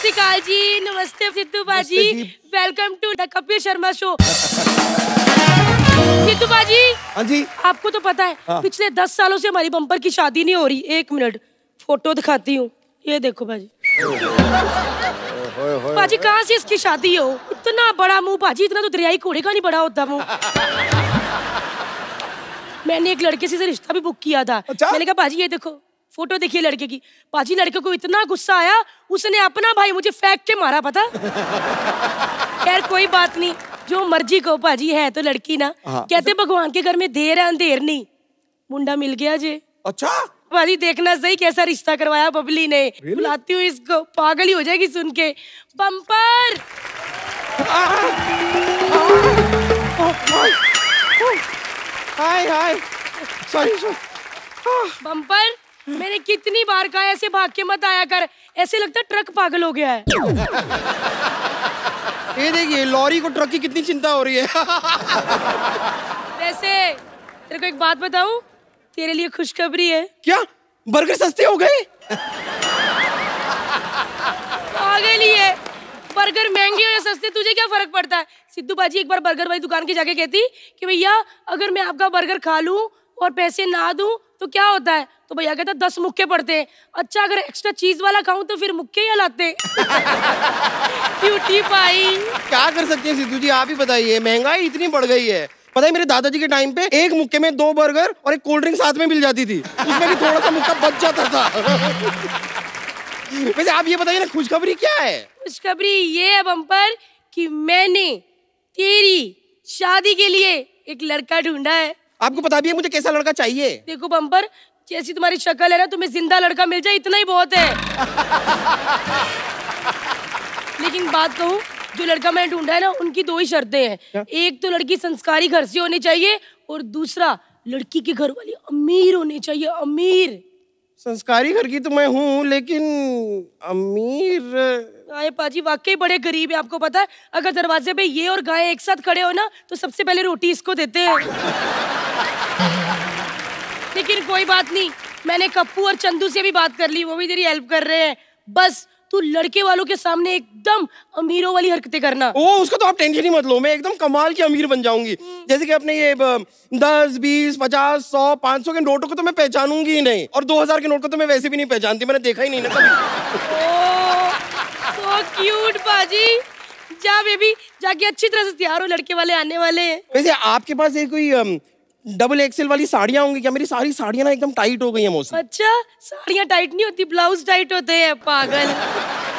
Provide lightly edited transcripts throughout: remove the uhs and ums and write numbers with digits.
नमस्कार जी, नमस्ते सिद्धू बाजी, welcome to the Kapil Sharma show. Sidhu बाजी, हाँ जी, आपको तो पता है पिछले 10 सालों से हमारी बम्पर की शादी नहीं हो रही। एक मिनट फोटो दिखाती हूँ, ये देखो बाजी। बाजी कहाँ से इसकी शादी हो, इतना बड़ा मुँह बाजी, इतना तो दरियाई घोड़े का नहीं बड़ा होता मुँह। मैंने एक लड़के से रिश्ता भी बुक किया था, मैंने कहा बाजी ये देखो फोटो देखिए लड़के की। पाजी लड़के को इतना गुस्सा आया, उसने अपना भाई मुझे फेंक के मारा पता। खैर कोई बात नहीं, जो मर्जी को पाजी, है तो लड़की ना। कहते भगवान के घर में देर है अंधेर नहीं, मुंडा मिल गया जे। अच्छा पाजी देखना सही कैसा रिश्ता करवाया बबली ने। बुलाती हूँ इसको, पागल ही हो जाएगी सुन के। बम्पर बम्पर, मैंने कितनी बार कहा ऐसे भाग के मत आया कर, ऐसे लगता है ट्रक पागल हो गया है। ये देखिए लॉरी को ट्रक की कितनी चिंता हो रही है। वैसे तेरे को एक बात बताऊं, तेरे लिए खुशखबरी है। क्या बर्गर सस्ते हो गए? पागल ही है, बर्गर महंगे हो या सस्ते तुझे क्या फर्क पड़ता है। सिद्धू बाजी एक बार बर्गर वाली दुकान के जाके कहती कि भैया अगर मैं आपका बर्गर खा लूं और पैसे ना दूं तो क्या होता है, तो भैया कहता 10 मुक्के पड़ते हैं। अच्छा अगर एक्स्ट्रा चीज वाला खाऊं तो फिर मुक्के ही लाते। क्यूटी भाई क्या कर सकते हैं सिद्धू जी, आप ही बताइए, महंगाई इतनी बढ़ गई है। पता है मेरे दादाजी के टाइम पे 1 मुक्के में 2 बर्गर और एक कोल्ड ड्रिंक साथ में मिल जाती थी, उसमें भी थोड़ा सा मुक्का बच जाता था। वैसे आप ये बताइए ना खुशखबरी क्या है? खुशखबरी ये है बम्पर की मैंने तेरी शादी के लिए एक लड़का ढूंढा है। आपको पता भी है मुझे कैसा लड़का चाहिए? देखो बम्पर जैसी तुम्हारी शक्ल है ना, तुम्हें जिंदा लड़का मिल जाए इतना ही बहुत है। लेकिन बात कहूँ जो लड़का मैंने ढूंढा है ना, उनकी 2 ही शर्तें हैं। एक तो लड़की संस्कारी घर से होनी चाहिए और दूसरा लड़की के घर वाले अमीर होने चाहिए। अमीर संस्कारी घर की तो मैं हूँ, लेकिन अमीर आए पाजी वाकई बड़े गरीब है। आपको पता है अगर दरवाजे पे ये और गाय एक साथ खड़े हो ना तो सबसे पहले रोटी इसको देते हैं। लेकिन कोई बात नहीं, मैंने कप्पू और चंदू से भी बात कर ली, वो भी तेरी हेल्प कर रहे हैं। बस तू लड़के वालों के सामने एकदम अमीरों वाली हरकतें करना। ओ उसका तो आप टेंशन ही मत लो, मैं एकदम कमाल की अमीर बन जाऊंगी। जैसे कि अपने ये 10, 20, 50, 100, 500 के नोटों को तो मैं पहचानूंगी ही नहीं, और 2000 के नोट को तो मैं वैसे भी नहीं पहचानती, मैंने देखा ही नहीं ना कभी। ओ सो क्यूट बाजी, जा बेबी जाके अच्छी तरह से तैयार हो, लड़के वाले आने वाले हैं। वैसे आपके पास ये कोई XXL वाली साड़ियाँ होंगी क्या? मेरी सारी साड़ियाँ ना एकदम टाइट हो गई हैं मौसी। अच्छा साड़ियाँ टाइट नहीं होती, ब्लाउज टाइट होते हैं पागल।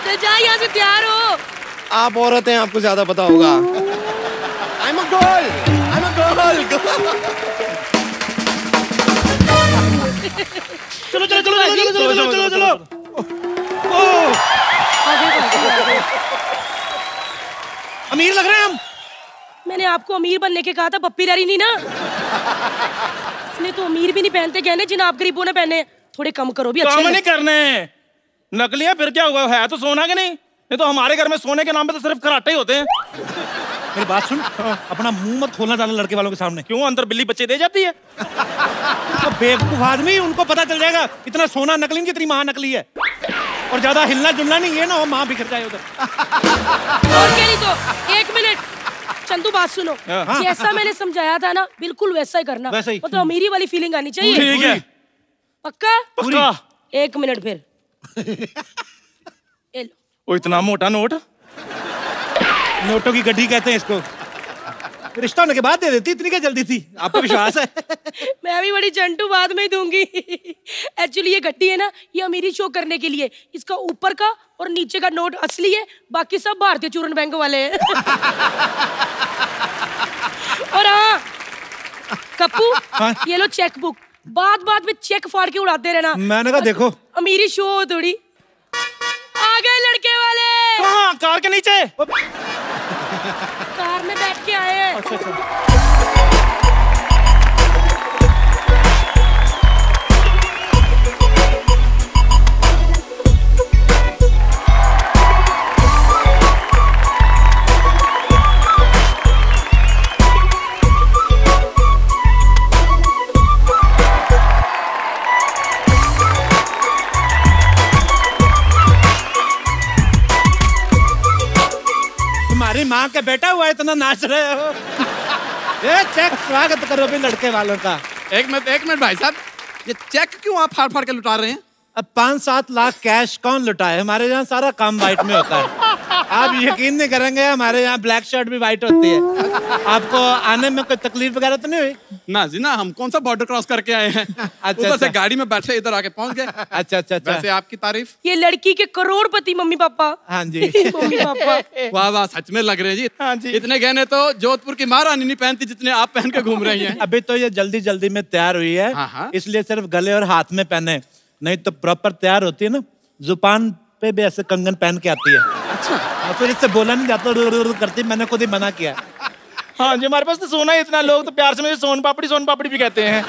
चल जा यहाँ से तैयार हो। आप औरत हैं आपको ज्यादा पता होगा। I'm a girl, I'm a girl, girl. चलो चलो चलो चलो चलो चलो चलो चलो। अमीर लग रहे हैं हम। मैंने आपको अमीर बनने के कहा था, पप्पी डरी नहीं ना। इसने तो अमीर भी नहीं पहनते गहने जिन्हें आप गरीबों ने पहने। थोड़े कम करो भी, अच्छे नहीं करने नकलियां। फिर क्या हुआ, है तो सोना के नहीं तो हमारे घर में सोने के नाम पे तो सिर्फ कराटे ही होते हैं। मेरी बात सुन, अपना मुंह मत खोलना ज्यादा लड़के वालों के सामने। क्यों, अंदर बिल्ली बच्चे दे जाती है। तो बेवकूफ आदमी, उनको पता चल जाएगा इतना सोना नकली जितनी माँ नकली है। और ज्यादा हिलना जुलना नहीं है ना, और माँ बिखर जाए उधर। 1 मिनट चंदू बात सुनो, जैसा मैंने समझाया था ना बिल्कुल वैसा ही करना, मतलब तो अमीरी वाली फीलिंग आनी चाहिए। ठीक है पक्का? पक्का। 1 मिनट फिर। ओ इतना मोटा नोट, नोटों की गड्ढी कहते हैं इसको। रिश्ता होने के बाद दे देती, इतनी क्या जल्दी थी, आपको विश्वास है? मैं भी बड़ी चंटू बाद में ही दूंगी। एक्चुअली ये गड्ढी है ना, ये अमीरी शो करने के लिए, इसका ऊपर का और नीचे का नोट असली है, बाकी सब भारतीय चूरण बैंक वाले हैं। और हाँ कप्पू, हाँ? ये लो चेक बुक, बात बात में चेक फाड़ के उड़ाते रहना। मैंने कहा देखो अमीरी शो हो थोड़ी। आ गए लड़के वाले। कहाँ? कार के नीचे कार में बैठ के आए हैं। अच्छा अच्छा। के बैठा हुआ है, इतना नाच रहे हो। ये चेक स्वागत करो भी लड़के वालों का। एक मिनट भाई साहब, ये चेक क्यों आप फाड़ फाड़ के लुटा रहे हैं? अब 5-7 लाख कैश कौन लुटाए? हमारे यहाँ सारा काम वाइट में होता है, आप यकीन नहीं करेंगे। हमारे यहाँ ब्लैक शर्ट भी वाइट होती है। आपको आने में कोई तकलीफ वगैरह तो नहीं हुई ना? जी ना, हम कौन सा बॉर्डर क्रॉस करके आए हैं। अच्छा, ऊपर से गाड़ी में बैठे इधर आके पहुंच गए। अच्छा अच्छा अच्छा। वैसे आपकी तारीफ, ये लड़की के करोड़पति मम्मी पापा। हाँ जी मम्मी पापा, वाह वाह, सच में लग रहे जी। हाँ जी, इतने गहने तो जोधपुर की महारानी नहीं पहनती जितने आप पहन के घूम रही है। अभी तो ये जल्दी जल्दी में तैयार हुई है, इसलिए सिर्फ गले और हाथ में पहने, नहीं तो प्रॉपर तैयार होती है ना। जुबान पे भी ऐसे कंगन पहन के आती है। अच्छा, और फिर इससे बोला नहीं जाता, रू रू रू करती। मैंने खुद ही मना किया। हाँ जी, हमारे पास तो सोना ही इतना, लोग तो प्यार से मुझे सोन पापड़ी भी कहते हैं।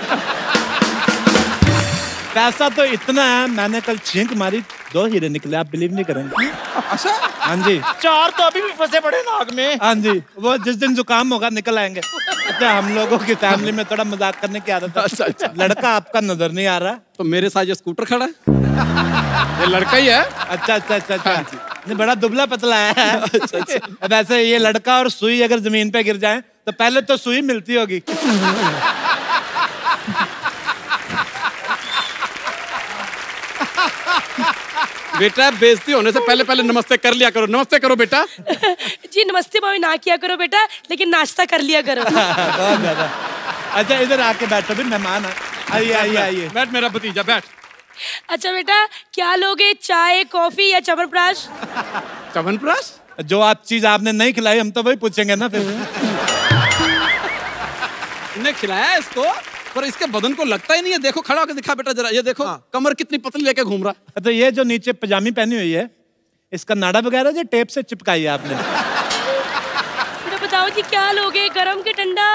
पैसा तो इतना है, मैंने कल छींक मारी, 2 हीरे निकले, आप बिलीव नहीं करेंगे। अच्छा? हाँ जी, 4 तो अभी भी फंसे पड़े नाक में। हाँ जी, वो जिस दिन जुकाम होगा निकल आएंगे। अच्छा, हम लोगों की फैमिली में थोड़ा मजाक करने की आदत है। अच्छा अच्छा, लड़का आपका नजर नहीं आ रहा। तो मेरे साथ ये स्कूटर खड़ा है, ये लड़का ही है। अच्छा अच्छा अच्छा अच्छा, बड़ा दुबला पतला है। अब ऐसे ये लड़का और सुई अगर जमीन पे गिर जाए तो पहले तो सुई मिलती होगी। बेटा, बेइज्जती होने से पहले नमस्ते कर लिया करो। नमस्ते करो बेटा। जी नमस्ते भाभी ना किया करो बेटा, लेकिन नाश्ता कर लिया करो। बहुत ज्यादा। अच्छा, इधर आके बैठो, भी मेहमान है। आइए आइए आइए, बैठ मेरा भतीजा, बैठ। अच्छा बेटा, क्या लोगे, चाय, कॉफी या चवनप्राश? चवनप्राश जो आप चीज आपने नहीं खिलाई, हम तो वही पूछेंगे ना। फिर नहीं खिलाया इसको, पर इसके बदन को लगता ही नहीं है। देखो, खड़ा होकर दिखा बेटा जरा, ये देखो। हाँ। कमर कितनी पतली लेके घूम रहा है। तो ये जो नीचे पजामी पहनी हुई है, इसका नाड़ा वगैरह जो टेप से चिपकाई है आपने। तो बताओ जी, क्या लोगे, गरम के ठंडा?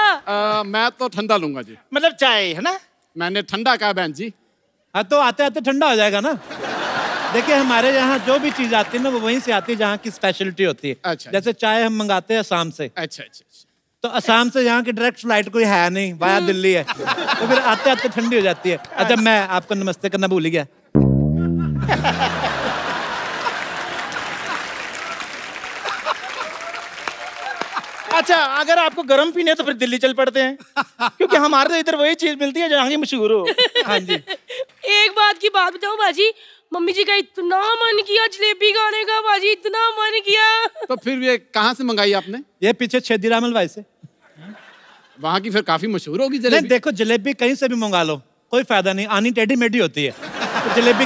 मैं तो ठंडा लूंगा जी, मतलब चाय है ना। मैंने ठंडा कहा बहन जी। हाँ, तो आते आते ठंडा हो जाएगा ना। देखिए, हमारे यहाँ जो भी चीज आती है ना, वो वहीं से आती है जहाँ की स्पेशलिटी होती है। अच्छा, जैसे चाय हम मंगाते हैं आसाम से। अच्छा अच्छा, तो असम से यहाँ की डायरेक्ट फ्लाइट कोई है नहीं, वाया दिल्ली है, तो फिर आते आते ठंडी हो जाती है। अच्छा, मैं आपको नमस्ते करना भूल ही गया। अच्छा, अगर आपको गर्म पीने तो फिर दिल्ली चल पड़ते हैं, क्योंकि हमारे तो इधर वही चीज मिलती है जहाँ की मशहूर हो। हाँ जी, एक बात बताओ बाजी, मम्मी जी का इतना मन किया जलेबी खाने का, बाजी इतना मन किया। तो फिर ये कहाँ से मंगाई आपने? ये पीछे छेदी रामल भाई से, वहाँ की फिर काफी मशहूर होगी जलेबी। नहीं देखो, जलेबी कहीं से भी मंगा लो, कोई फायदा नहीं, आनी टेढ़ी मेढ़ी होती है। तो जलेबी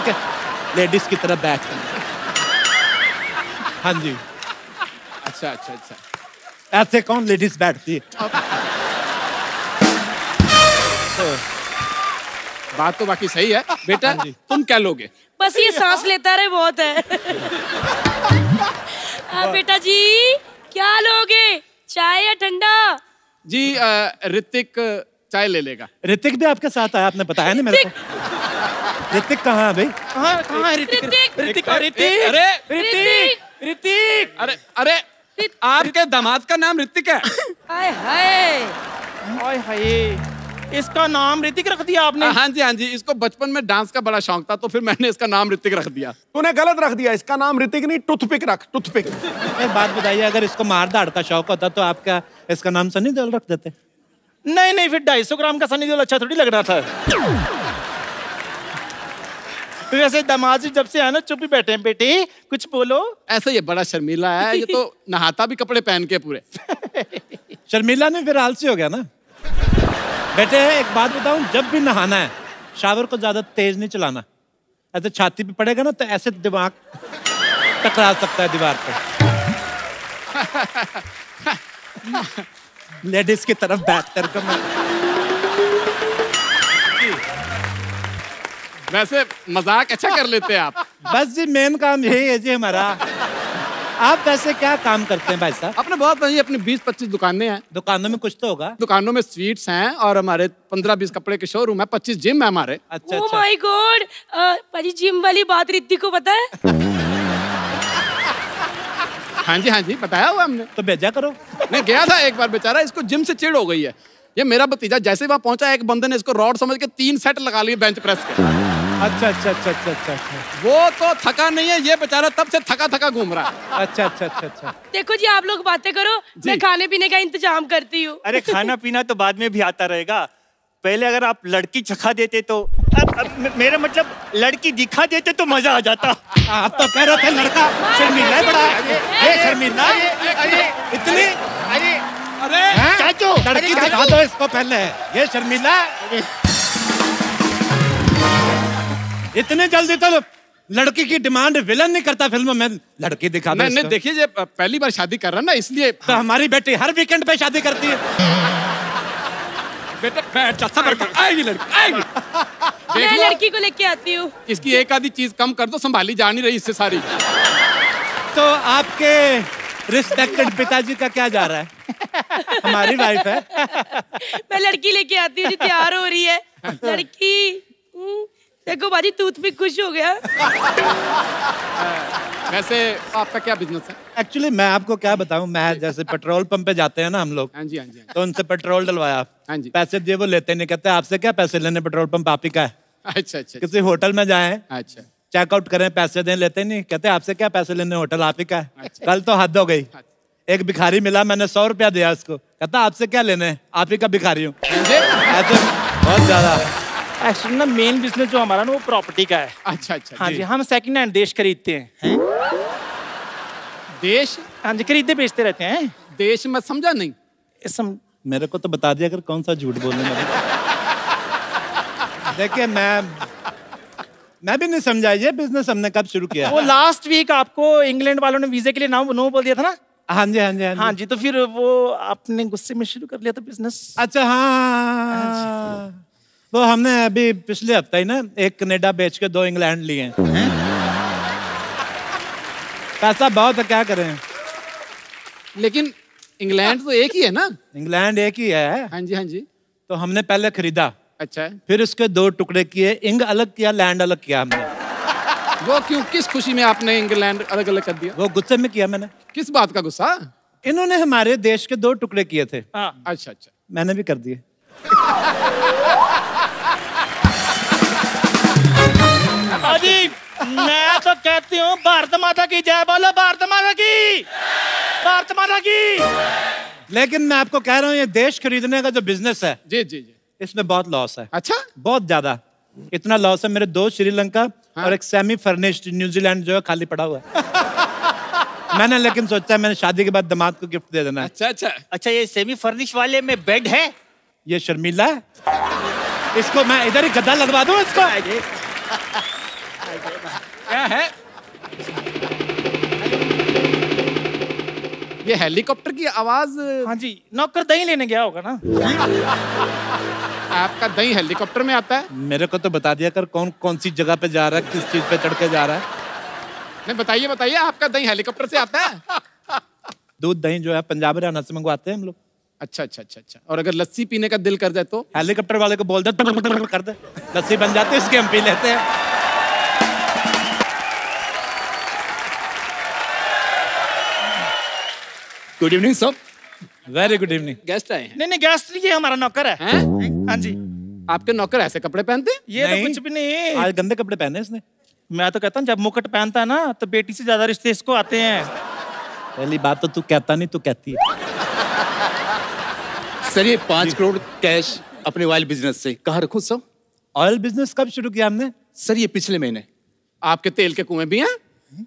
लेडीज की तरफ बैठ। हाँ जी, अच्छा अच्छा अच्छा, ऐसे कौन लेडीज बैठती है। बात तो बाकी सही है। बेटा तुम क्या लोगे? बस ये सांस लेता रहे, बहुत है। बेटा जी, क्या लोगे, चाय या ठंडा? जी ऋतिक चाय ले लेगा। ऋतिक भी आपके साथ आया, आपने बताया ना मेरे को। ऋतिक कहाँ है भाई? कहाँ है ऋतिक? अरे आपके दामाद का नाम ऋतिक है? हाय हाय हाय, इसका नाम ऋतिक रख दिया आपने? हाँ जी हाँ जी, इसको बचपन में डांस का बड़ा शौक था, तो फिर मैंने इसका नाम ऋतिक रख दिया। तूने गलत रख दिया, इसका नाम ऋतिक नहीं, टूथपिक रख, टूथपिक। एक बात बताइए, अगर इसको मार धाड़ का शौक होता तो आपका इसका नाम सनी देओल रख देते? नहीं, फिर 250 ग्राम का सनी देओल अच्छा थोड़ी लग रहा था। वैसे दामाद जी जब से आना चुप ही बैठे हैं। बेटे कुछ बोलो। ऐसा ये बड़ा शर्मीला है, ये तो नहाता भी कपड़े पहन के पूरे। शर्मीला ने फिर आलसी हो गया ना। बेटे एक बात बताऊं, जब भी नहाना है शावर को ज्यादा तेज नहीं चलाना, ऐसे छाती पे पड़ेगा ना तो ऐसे दिमाग टकरा सकता है दीवार पे। लेडीज की तरफ बैठकर कम। वैसे मजाक अच्छा कर लेते हैं आप। बस जी, मेन काम यही है जी हमारा। आप वैसे क्या काम करते हैं भाई साहब? अपने बहुत नहीं, अपनी 20-25 दुकानें हैं। दुकानों में कुछ तो होगा? दुकानों में स्वीट्स हैं, और हमारे 15-20 कपड़े के शोरूम है, 25 जिम है हमारे। अच्छा, oh my God, भाजी जिम वाली बात ऋतिक को पता है? हाँ जी हाँ जी, बताया हुआ हमने। तो भेजा करो। मैं गया था एक बार, बेचारा इसको जिम से चिड़ हो गई है। ये मेरा भतीजा जैसे वहाँ पहुंचा, एक बंदे ने इसको रॉड समझ के 3 सेट लगा लिए बेंच प्रेस के। अच्छा अच्छा अच्छा अच्छा अच्छा वो तो थका नहीं है, ये बेचारा तब से थका थका घूम रहा है। अच्छा अच्छा अच्छा अच्छा देखो जी, आप लोग बातें करो, मैं खाने पीने का इंतजाम करती हूँ। अरे खाना पीना तो बाद में भी आता रहेगा, पहले अगर आप लड़की चखा देते तो मेरा मतलब लड़की दिखा देते तो मजा आ जाता। आप तो कह रहे थे लड़का शर्मिंदा बड़ा है, शर्मिंदा इतनी। अरे चाचू लड़की दिखा दो इसको पहले, ये शर्मिंदा इतने जल्दी तो लड़की की डिमांड विलन नहीं करता फिल्म में, लड़की दिखा दो। मैंने देखिए ये पहली बार शादी कर रहा ना, इसलिए तो हमारी बेटी हर वीकेंड पे शादी करती है। बेटा बैठ, सबर कर, आएगी लड़की, आएगी। मैं लड़की को लेके आती हूँ। इसकी एक आधी चीज कम कर दो, संभाली जा नहीं रही इससे सारी। तो आपके रिस्पेक्टेड पिताजी का क्या जा रहा है? हमारी वाइफ है। मैं लड़की लेके आती हूँ, तैयार हो रही है लड़की। देखो बाजी तूत भी खुश हो गया। वैसे आपका क्या बिजनेस है? एक्चुअली मैं आपको क्या बताऊं, मैं जैसे पेट्रोल पंप पे जाते हैं ना हम लोग, हाँ जी तो उनसे पेट्रोल डलवाया, पैसे दिए, वो लेते नहीं, कहते आपसे क्या पैसे लेने, पेट्रोल पंप आप ही का है। अच्छा किसी होटल में जाए, अच्छा चेकआउट करें, पैसे दें, लेते नहीं, कहते आपसे क्या पैसे लेने, होटल आप ही का है। कल तो हद हो गई, एक भिखारी मिला, मैंने 100 रुपया दिया उसको, कहता आपसे क्या लेने, आप ही का भिखारी हूँ। बहुत ज्यादा एक्चुअली ना मेन बिजनेस जो हमारा ना वो प्रॉपर्टी का है। अच्छा हाँ जी, हम सेकंड हैंड देश खरीदते हैं। देश? हाँ जी, खरीदते बेचते रहते हैं। देश में समझा नहीं, मेरे को तो बता दिया अगर कौन सा झूठ बोलने वाला। देखिए मैं भी नहीं समझा ये बिजनेस हमने कब शुरू किया। वो लास्ट वीक आपको इंग्लैंड वालों ने वीजे के लिए नो बोल दिया था ना। हाँ जी तो फिर वो आपने गुस्से में शुरू कर लिया था बिजनेस। अच्छा हाँ, वो हमने अभी पिछले हफ्ते ही ना एक कनाडा बेच के 2 इंग्लैंड लिए हैं। पैसा बहुत है, क्या करें, लेकिन इंग्लैंड तो एक ही है ना। इंग्लैंड एक ही है। हाँ जी तो हमने पहले खरीदा, अच्छा है, फिर उसके 2 टुकड़े किए, इंग अलग किया, लैंड अलग किया हमने। वो क्यों, किस खुशी में आपने इंग्लैंड अलग अलग कर दिया? वो गुस्से में किया मैंने। किस बात का गुस्सा? इन्होंने हमारे देश के 2 टुकड़े किए थे। अच्छा मैंने भी कर दिए। अजी मैं तो कहती हूँ भारत माता की जय बोलो, भारत माता की, भारत माता की। लेकिन मैं आपको कह रहा हूँ ये देश खरीदने का जो बिजनेस है जी इसमें बहुत लॉस है। अच्छा, बहुत ज्यादा, इतना लॉस है मेरे 2 श्रीलंका और एक सेमी फर्निश्ड न्यूजीलैंड जो है खाली पड़ा हुआ है। मैंने लेकिन सोचा मैंने शादी के बाद दामाद को गिफ्ट दे देना। अच्छा ये सेमी फर्निश्ड वाले में बेड है? ये शर्मिला है, इसको मैं इधर ही गद्दा लगवा दूँ इसको। क्या है ये हेलीकॉप्टर की आवाज? हाँ जी, नौकर दही लेने गया होगा ना। आपका दही हेलीकॉप्टर में आता है? मेरे को तो बता दिया कर कौन कौन सी जगह पे जा रहा है, किस चीज पे चढ़ के जा रहा है। नहीं बताइए आपका दही हेलीकॉप्टर से आता है? दूध दही जो है पंजाब हरियाणा से मंगवाते हैं हम लोग। अच्छा और अगर लस्सी पीने का दिल कर जाए तो हेलीकॉप्टर वाले को बोल दे, लस्सी बन जाती है, उसके हम पी लेते हैं। Good evening sir. Very good evening. Guest आए हैं? नहीं गेस्ट नहीं, ये हमारा नौकर है। हाँ जी। आपके नौकर ऐसे कपड़े पहनते? ये तो कुछ भी नहीं, आज गंदे कपड़े पहने इसने। मैं तो कहता हूँ जब मुकुट पहनता है ना तो बेटी से ज्यादा रिश्ते इसको आते हैं। पहली बात तो तू कहता नहीं, तू कहती है। सर ये 5 करोड़ कैश अपने ऑयल बिजनेस से कहाँ रखूँ सर? ऑयल बिजनेस कब शुरू किया हमने? सर ये पिछले महीने। आपके तेल के कुएं भी हैं?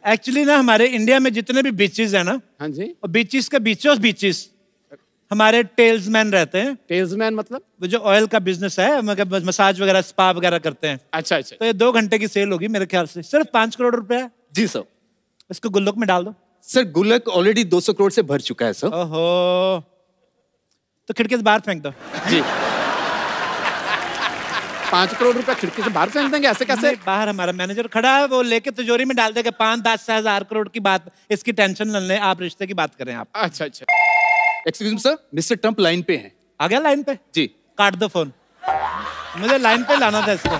एक्चुअली ना हमारे इंडिया में जितने भी बीचेस है ना, हाँ जी, और बीचेस के बीचों हमारे टेल्समैन रहते हैं। टेल्समैन मतलब? वो जो ऑयल का बिजनेस है, मतलब मसाज वगैरह, स्पा वगैरह करते हैं। अच्छा तो ये 2 घंटे की सेल होगी मेरे ख्याल से, सिर्फ 5 करोड़ रुपया। जी सर। इसको गुल्लक में डाल दो। सर गुल्लक ऑलरेडी 200 करोड़ से भर चुका है सर। ओहो, तो खिड़की से बाहर फेंक दो। जी 5 करोड़ रुपया खिड़की से बाहर फेंक देंगे? ऐसे कैसे? बाहर हमारा मैनेजर खड़ा है, वो लेके तिजोरी में डाल देगा। 5-10 हज़ार करोड़ की बात, इसकी टेंशन न लें आप, रिश्ते की बात करें आप। अच्छा excuse me sir, mister Trump line पे हैं। आ गया लाइन पे? जी। काट दो फोन, मुझे लाइन पे लाना था इसको।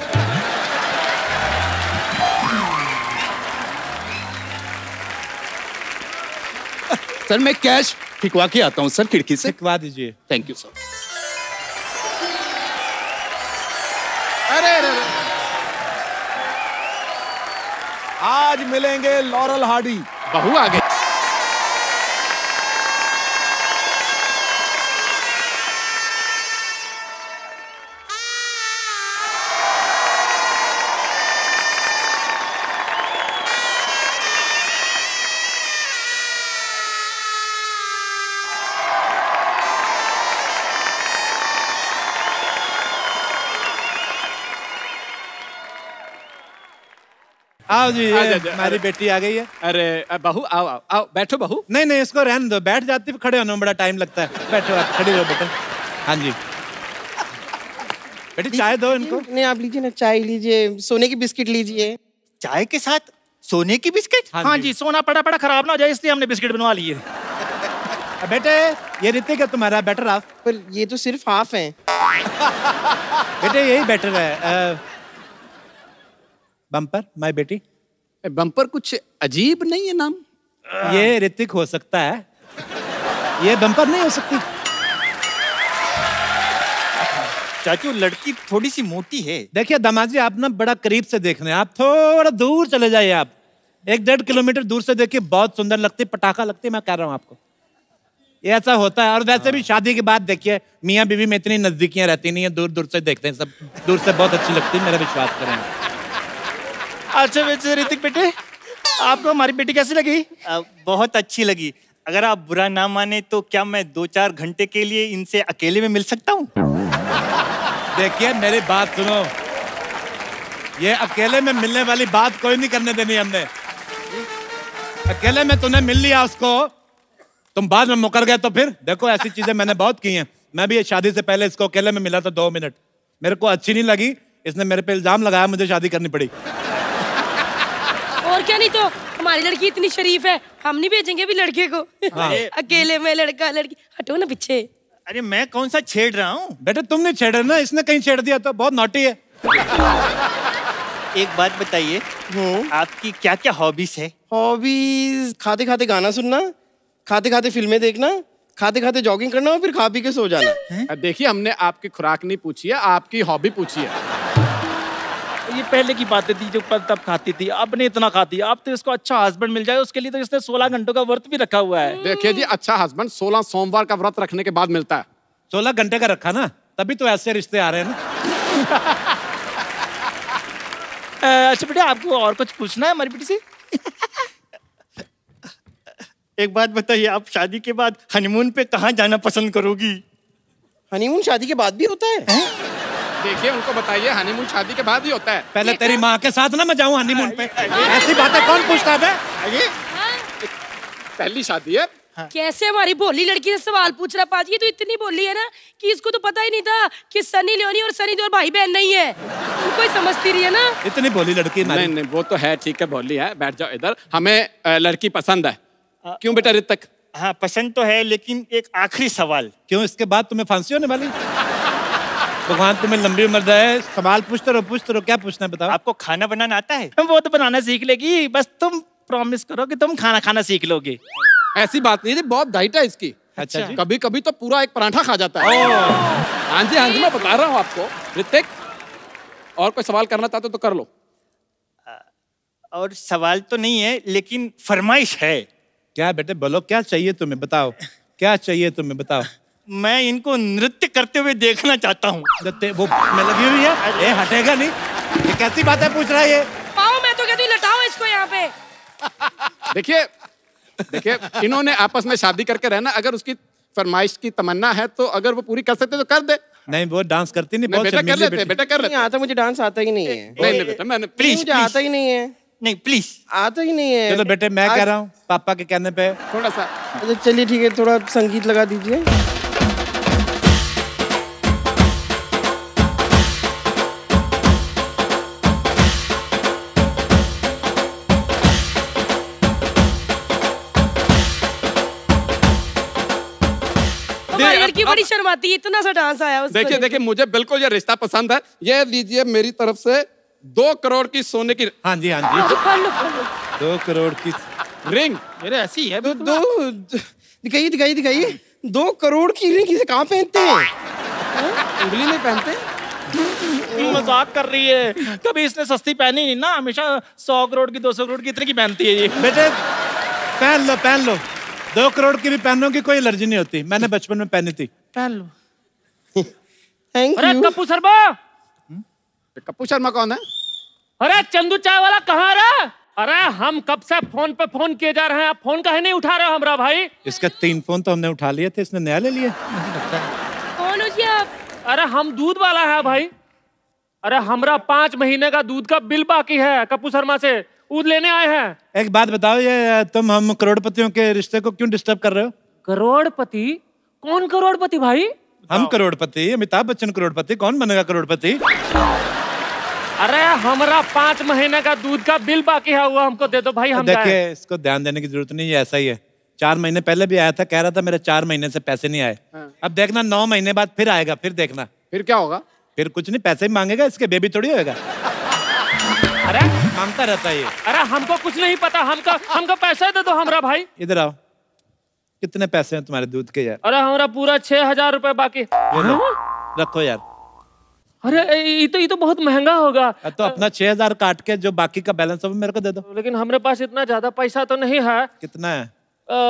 सर मैं कैश ठिकवा के आता हूँ सर, खिड़की से ठिकवा दीजिए। Thank you sir. अरे आज मिलेंगे लॉरेल हार्डी। बहु आगे। आओ जी, हमारी बेटी आ गई है। अरे बहू आओ आओ आओ, बैठो बहू। नहीं नहीं, इसको रहने दो, बैठ जाती है, खड़े होने में बड़ा टाइम लगता है। बैठो, खड़ी रहो बेटा। हाँ जी बेटी, चाय दो इनको। नहीं आप लीजिए ना, चाय लीजिए, सोने की बिस्किट लीजिए। चाय के साथ सोने की बिस्किट? हाँ जी, सोना पड़ा पड़ा खराब ना हो जाए, इसलिए हमने बिस्किट बनवा लिए। बेटे ये ऋतिक है तुम्हारा, बेटर हाफ। पर ये तो सिर्फ हाफ है बेटे, यही बेटर है। बम्पर, माय बेटी। बम्पर कुछ अजीब नहीं है नाम? ये ऋतिक हो सकता है, ये बम्पर नहीं हो सकती। चाचू लड़की थोड़ी सी मोटी है। देखिए दामाजी, आप ना बड़ा करीब से देख रहे हैं, आप थोड़ा दूर चले जाइए। आप 1-1.5 किलोमीटर दूर से देखिए, बहुत सुंदर लगती है, पटाखा लगती है, मैं कह रहा हूँ आपको। ये ऐसा होता है। और वैसे भी शादी के बाद देखिए मियाँ बीवी में इतनी नजदीकियाँ रहती नहीं है, दूर दूर से देखते हैं सब, दूर से बहुत अच्छी लगती है, मेरा विश्वास करें। अच्छा वैसे ऋतिक बेटे, आपको हमारी बेटी कैसी लगी? बहुत अच्छी लगी। अगर आप बुरा ना माने तो क्या मैं 2-4 घंटे के लिए इनसे अकेले में मिल सकता हूँ? देखिए मेरी बात सुनो, ये अकेले में मिलने वाली बात कोई नहीं करने देनी हमने। अकेले में तूने मिल लिया उसको, तुम बाद में मुकर गए तो फिर देखो, ऐसी चीजें मैंने बहुत की हैं। मैं भी शादी से पहले इसको अकेले में मिला था 2 मिनट, मेरे को अच्छी नहीं लगी, इसने मेरे पे इल्जाम लगाया, मुझे शादी करनी पड़ी। और क्या नहीं तो हमारी लड़की इतनी शरीफ है, हम नहीं भेजेंगे भी लड़के को। हाँ। अकेले में लड़का लड़की, हटो ना पीछे। अरे मैं कौन सा छेड़ रहा हूँ बेटा, तुमने छेड़ा ना, इसने कहीं छेड़ दिया तो बहुत नॉटी है। एक बात बताइए, आपकी क्या क्या हॉबीज है? हॉबीज खाते खाते गाना सुनना, खाते खाते फिल्में देखना, खाते खाते जॉगिंग करना, और फिर खा पी के सो जाना। देखिए हमने आपकी खुराक नहीं पूछी है, आपकी हॉबी पूछी है। ये पहले की बातें थी जो तब खाती थी, अब नहीं इतना खाती। अब तो इसको अच्छा हस्बैंड मिल जाए, उसके लिए तो इसने 16 घंटों का व्रत भी रखा हुआ है। देखिए जी, अच्छा हस्बैंड 16 सोमवार का व्रत रखने के बाद मिलता है। 16 घंटे का रखा ना, तभी तो ऐसे रिश्ते आ रहे हैं ना। अच्छा बेटा, आपको और कुछ पूछना है हमारी बेटी से? एक बात बताइए, आप शादी के बाद हनीमून पे कहाँ जाना पसंद करोगी? हनीमून शादी के बाद भी होता है? देखिए उनको बताइए, हनीमून शादी के बाद ही होता है। पहले तेरी माँ के साथ ना मैं जाऊँ हनीमून पे, ऐसी बातें कौन पूछता है? पहली शादी है। हाँ। कैसे हमारी भोली लड़की से सवाल पूछ रहा पाजी, तो इतनी भोली है ना कि इसको तो पता ही नहीं था कि सनी लियोनी और सनी देओल भाई बहन नहीं है। उनको ही समझती रही है ना, इतनी भोली लड़की। नहीं नहीं, वो तो है, ठीक है भोली है, बैठ जाओ इधर। हमें लड़की पसंद है, क्यों बेटा ऋतिक? हाँ पसंद तो है, लेकिन एक आखिरी सवाल। क्यों, इसके बाद तुम्हें फांसी होने वाली? भगवान तुम्हें लंबी उम्र है। सवाल पूछते रहो, क्या पूछना है बताओ। आपको खाना बनाना आता है? वो तो बनाना सीख लेगी, बस तुम प्रॉमिस करो कि तुम खाना खाना सीख लोगे। ऐसी बात नहीं है, बहुत डाइट है इसकी। अच्छा जी। कभी कभी तो पूरा एक पराठा खा जाता है। हाँ जी हाँ जी, मैं बता रहा हूँ आपको। ऋतिक और कोई सवाल करना चाहते तो कर लो। और सवाल तो नहीं है, लेकिन फरमाइश है। क्या बेटे, बोलो क्या चाहिए तुम्हें, बताओ क्या चाहिए तुम्हें, बताओ। मैं इनको नृत्य करते हुए देखना चाहता हूँ। वो मैं लगी हुई है, ये हटेगा नहीं। ये कैसी बातें पूछ रहा है ये? पाओ, मैं तो कहती हूँ लटाओ इसको यहाँ पे। देखिए देखिए, इन्होंने आपस में शादी करके रहना, अगर उसकी फरमाइश की तमन्ना है तो अगर वो पूरी कर सकते तो कर दे। नहीं वो डांस करती नहीं, बहुत बेटा कर लेते, बेटा कर लेते। आता मुझे डांस आता ही नहीं है। नहीं बेटा, मैंने प्लीज आता ही नहीं है, नहीं प्लीज आता ही नहीं है। चलो बेटे मैं कह रहा हूँ पापा के कहने पे थोड़ा सा। चलिए ठीक है, थोड़ा संगीत लगा दीजिए। बड़ी शर्माती है, इतना सा डांस आया। देखिए देखिए, मुझे बिल्कुल ये रिश्ता पसंद है। ये लीजिए मेरी तरफ से 2 करोड़ की सोने की। हाँ जी हाँ जी, पढ़ लो। 2 करोड़ की रिंग मेरे ऐसी है। दिखाइए 2 करोड़ की रिंग किसे कहाँ पहनते हैं? उंगली में पहनते हैं। मजाक कर रही है, कभी इसने सस्ती पहनी नहीं ना, हमेशा 100 करोड़ की 200 करोड़ की इतने की पहनती है ये। बेटे पहन लो पहन लो, 2 करोड़ की भी पहनों की कोई एलर्जी नहीं होती, मैंने बचपन में पहनी थी, पहन लो। अरे कपिल शर्मा, कपिल शर्मा कौन है? अरे चंदू चाय वाला कहाँ रहा? अरे हम कब से फोन पे फोन किए जा रहे हैं, आप फोन का है नहीं उठा रहे हो हमरा भाई। इसका 3 फोन तो हमने उठा लिए थे, इसने नया ले लिया। कौन हो जी आप? अरे हम दूध वाला है भाई, अरे हमरा 5 महीने का दूध का बिल बाकी है, कपिल शर्मा से दूध लेने आए हैं। एक बात बताओ, ये तुम हम करोड़पतियों के रिश्ते को क्यों डिस्टर्ब कर रहे हो? करोड़पति? कौन करोड़पति भाई? हम करोड़पति, अमिताभ बच्चन करोड़पति, कौन बनेगा करोड़पति? अरे हमारा 5 महीने का दूध का बिल बाकी है, हुआ हमको दे दो भाई। हम देखिए इसको ध्यान देने की जरूरत नहीं है, ऐसा ही है। 4 महीने पहले भी आया था, कह रहा था मेरे 4 महीने से पैसे नहीं आए। अब देखना 9 महीने बाद फिर आएगा, फिर देखना फिर क्या होगा। फिर कुछ नहीं, पैसे ही मांगेगा, इसके बेबी थोड़ी होगा। अरे मांगता रहता है ये। अरे हमको कुछ नहीं पता, हमको पैसा दे दो हमारा भाई। इधर आओ, कितने पैसे हैं तुम्हारे दूध के यार? अरे हमारा पूरा 6000 रुपए बाकी। रखो यार। अरे ये तो बहुत महंगा होगा, तो अपना 6000 काट के जो बाकी का बैलेंस है वो मेरे को दे दो। लेकिन हमारे पास इतना ज्यादा पैसा तो नहीं है। कितना है?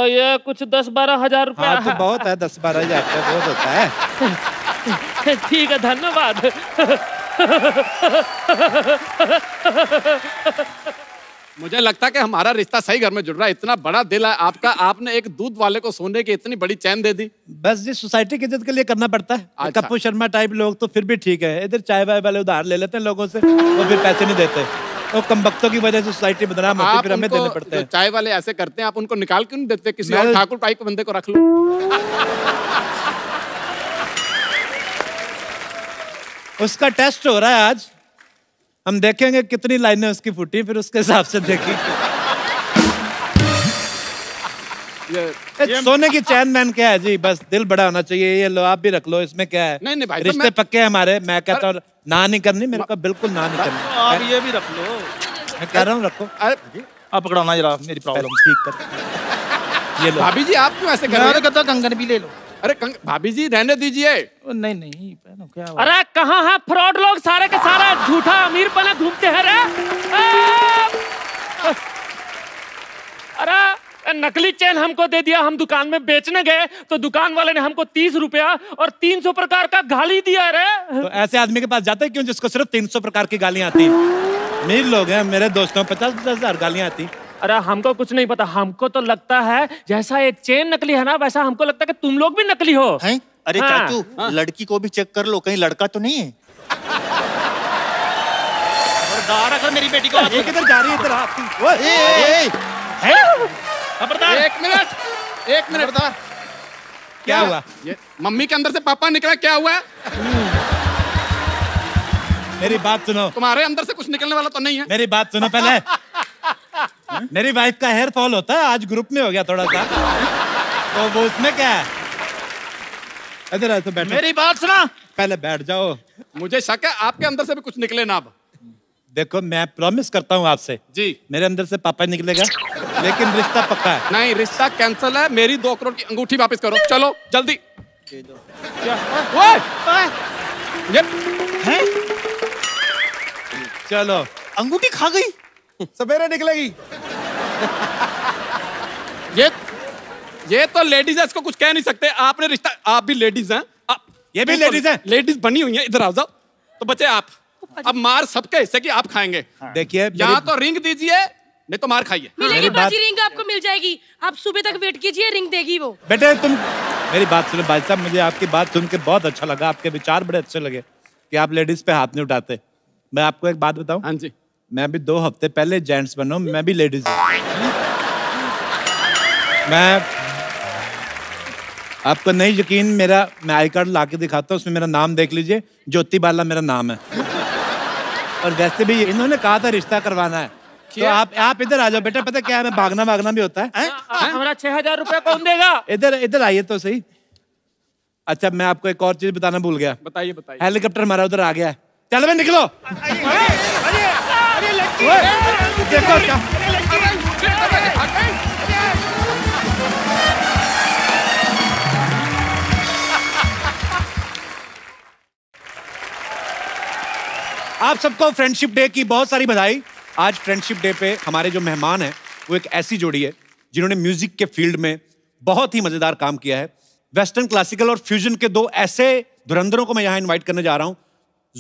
ये कुछ 10-12 हजार रुपया। हाँ, तो बहुत है, 10-12 हजार बहुत होता है। ठीक है, धन्यवाद। मुझे लगता है कि हमारा रिश्ता सही घर में जुड़ रहा है। इतना बड़ा दिल है आपका, आपने एक दूध वाले को सोने की इतनी बड़ी चैन दे दी। बस जी, सोसाइटी की इज्जत के लिए करना पड़ता है। अच्छा। कपिल शर्मा टाइप लोग तो फिर भी ठीक है, इधर चाय वाय वाले उधार ले लेते हैं लोगों से और फिर पैसे नहीं देते, और कमबख्तों की वजह से सोसाइटी बदनाम होती है, फिर हमें देने पड़ते हैं। चाय वाले ऐसे करते हैं, आप उनको निकाल क्यों नहीं देते? किसी और ठाकुर टाइप के बंदे को रख लो। उसका टेस्ट हो रहा है आज, हम देखेंगे कितनी लाइनें उसकी फूटी, फिर उसके हिसाब से देखेंगे। सोने की चैन मैन क्या है जी, बस दिल बड़ा होना चाहिए। ये लो आप भी रख लो, इसमें क्या है। नहीं नहीं भाई, रिश्ते पक्के हैं हमारे। मैं कहता हूँ ना नहीं करनी, मेरे को बिल्कुल ना नहीं करनी। आप ये भी रख लो, मैं कह रहा हूँ रखो। आप पकड़ो ना जरा, मेरी प्रॉब्लम ठीक कर। ये लो भाभी जी, आप क्यों ऐसे कर रहे हो? कंगन भी ले लो। अरे भाभी जी रहने दीजिए। नहीं नहीं पहनो, क्या हुआ? अरे कहाँ है फ्रॉड लोग, सारे के सारा झूठा अमीर पना घूमते हैं रे। अरे नकली चेन हमको दे दिया, हम दुकान में बेचने गए तो दुकान वाले ने हमको 30 रुपया और 300 प्रकार का गाली दिया रे। तो ऐसे आदमी के पास जाते क्यों जिसको सिर्फ 300 प्रकार की गालियाँ आती? अमीर लोग हैं, मेरे दोस्तों 50-50 हजार गालियाँ आती। अरे हमको कुछ नहीं पता, हमको तो लगता है जैसा ये चेन नकली है ना, वैसा हमको लगता है कि तुम लोग भी नकली हो। हैं? अरे हाँ, चाचू हाँ। लड़की को भी चेक कर लो, कहीं लड़का तो नहीं है। अगर मेरी बेटी को किधर जा रही है? एक मिनट क्या हुआ? मम्मी के अंदर से पापा निकला, क्या हुआ? मेरी बात सुनो, तुम्हारे अंदर से कुछ निकलने वाला तो नहीं है? मेरी बात सुनो पहले। मेरी वाइफ का हेयर फॉल होता है, आज ग्रुप में हो गया थोड़ा सा, तो वो उसमें क्या है? इधर तो बैठो, मेरी बात सुना पहले, बैठ जाओ। मुझे शक है आपके अंदर से भी कुछ निकले ना। अब देखो, मैं प्रॉमिस करता हूँ आपसे जी, मेरे अंदर से पापा निकलेगा, लेकिन रिश्ता पक्का है। नहीं, रिश्ता कैंसिल है। मेरी 2 करोड़ की अंगूठी वापस करो, चलो जल्दी। चलो, अंगूठी खा गई, सवेरे निकलेगी। ये तो लेडीज है, इसको कुछ कह नहीं सकते। आपने रिश्ता, आप भी लेडीज हैं, ये भी लेडीज हैं, लेडीज बनी हुई हैं। इधर आ जाओ तो बचे आप। अब मार सबके हिस्से की आप खाएंगे। हाँ। देखिए, यहाँ तो रिंग दीजिए, नहीं तो मार खाइए। मिलेगी बाजी, रिंग आपको मिल जाएगी, आप सुबह तक वेट कीजिए, रिंग देगी वो। बेटे तुम मेरी बात सुनो। भाई साहब, मुझे आपकी बात सुन के बहुत अच्छा लगा, आपके विचार बड़े अच्छे लगे कि आप लेडीज पे हाथ नहीं उठाते। मैं आपको एक बात बताऊँ? हाँ जी। मैं भी 2 हफ्ते पहले जेंट्स बना हूं, मैं भी लेडीज हूं। मैं आपको नहीं यकीन, मेरा मैं आई कार्ड ला के दिखाता हूँ, उसमें मेरा नाम देख लीजिए, ज्योति बाला मेरा नाम है। और वैसे भी इन्होंने कहा था रिश्ता करवाना है, तो आप इधर आ जाओ बेटा। पता क्या है, मैं भागना भागना भी होता है। हमारा 6000 रुपया कौन देगा? इधर इधर आइए तो सही। अच्छा, मैं आपको एक और चीज बताना भूल गया। बताइए बताइए। हेलीकॉप्टर हमारा उधर आ गया है, चलो मैं निकलो। देखो क्या, आप सबको फ्रेंडशिप डे की बहुत सारी बधाई। आज फ्रेंडशिप डे पे हमारे जो मेहमान हैं वो एक ऐसी जोड़ी है जिन्होंने म्यूजिक के फील्ड में बहुत ही मजेदार काम किया है। वेस्टर्न, क्लासिकल और फ्यूजन के दो ऐसे धुरंधरों को मैं यहाँ इन्वाइट करने जा रहा हूँ।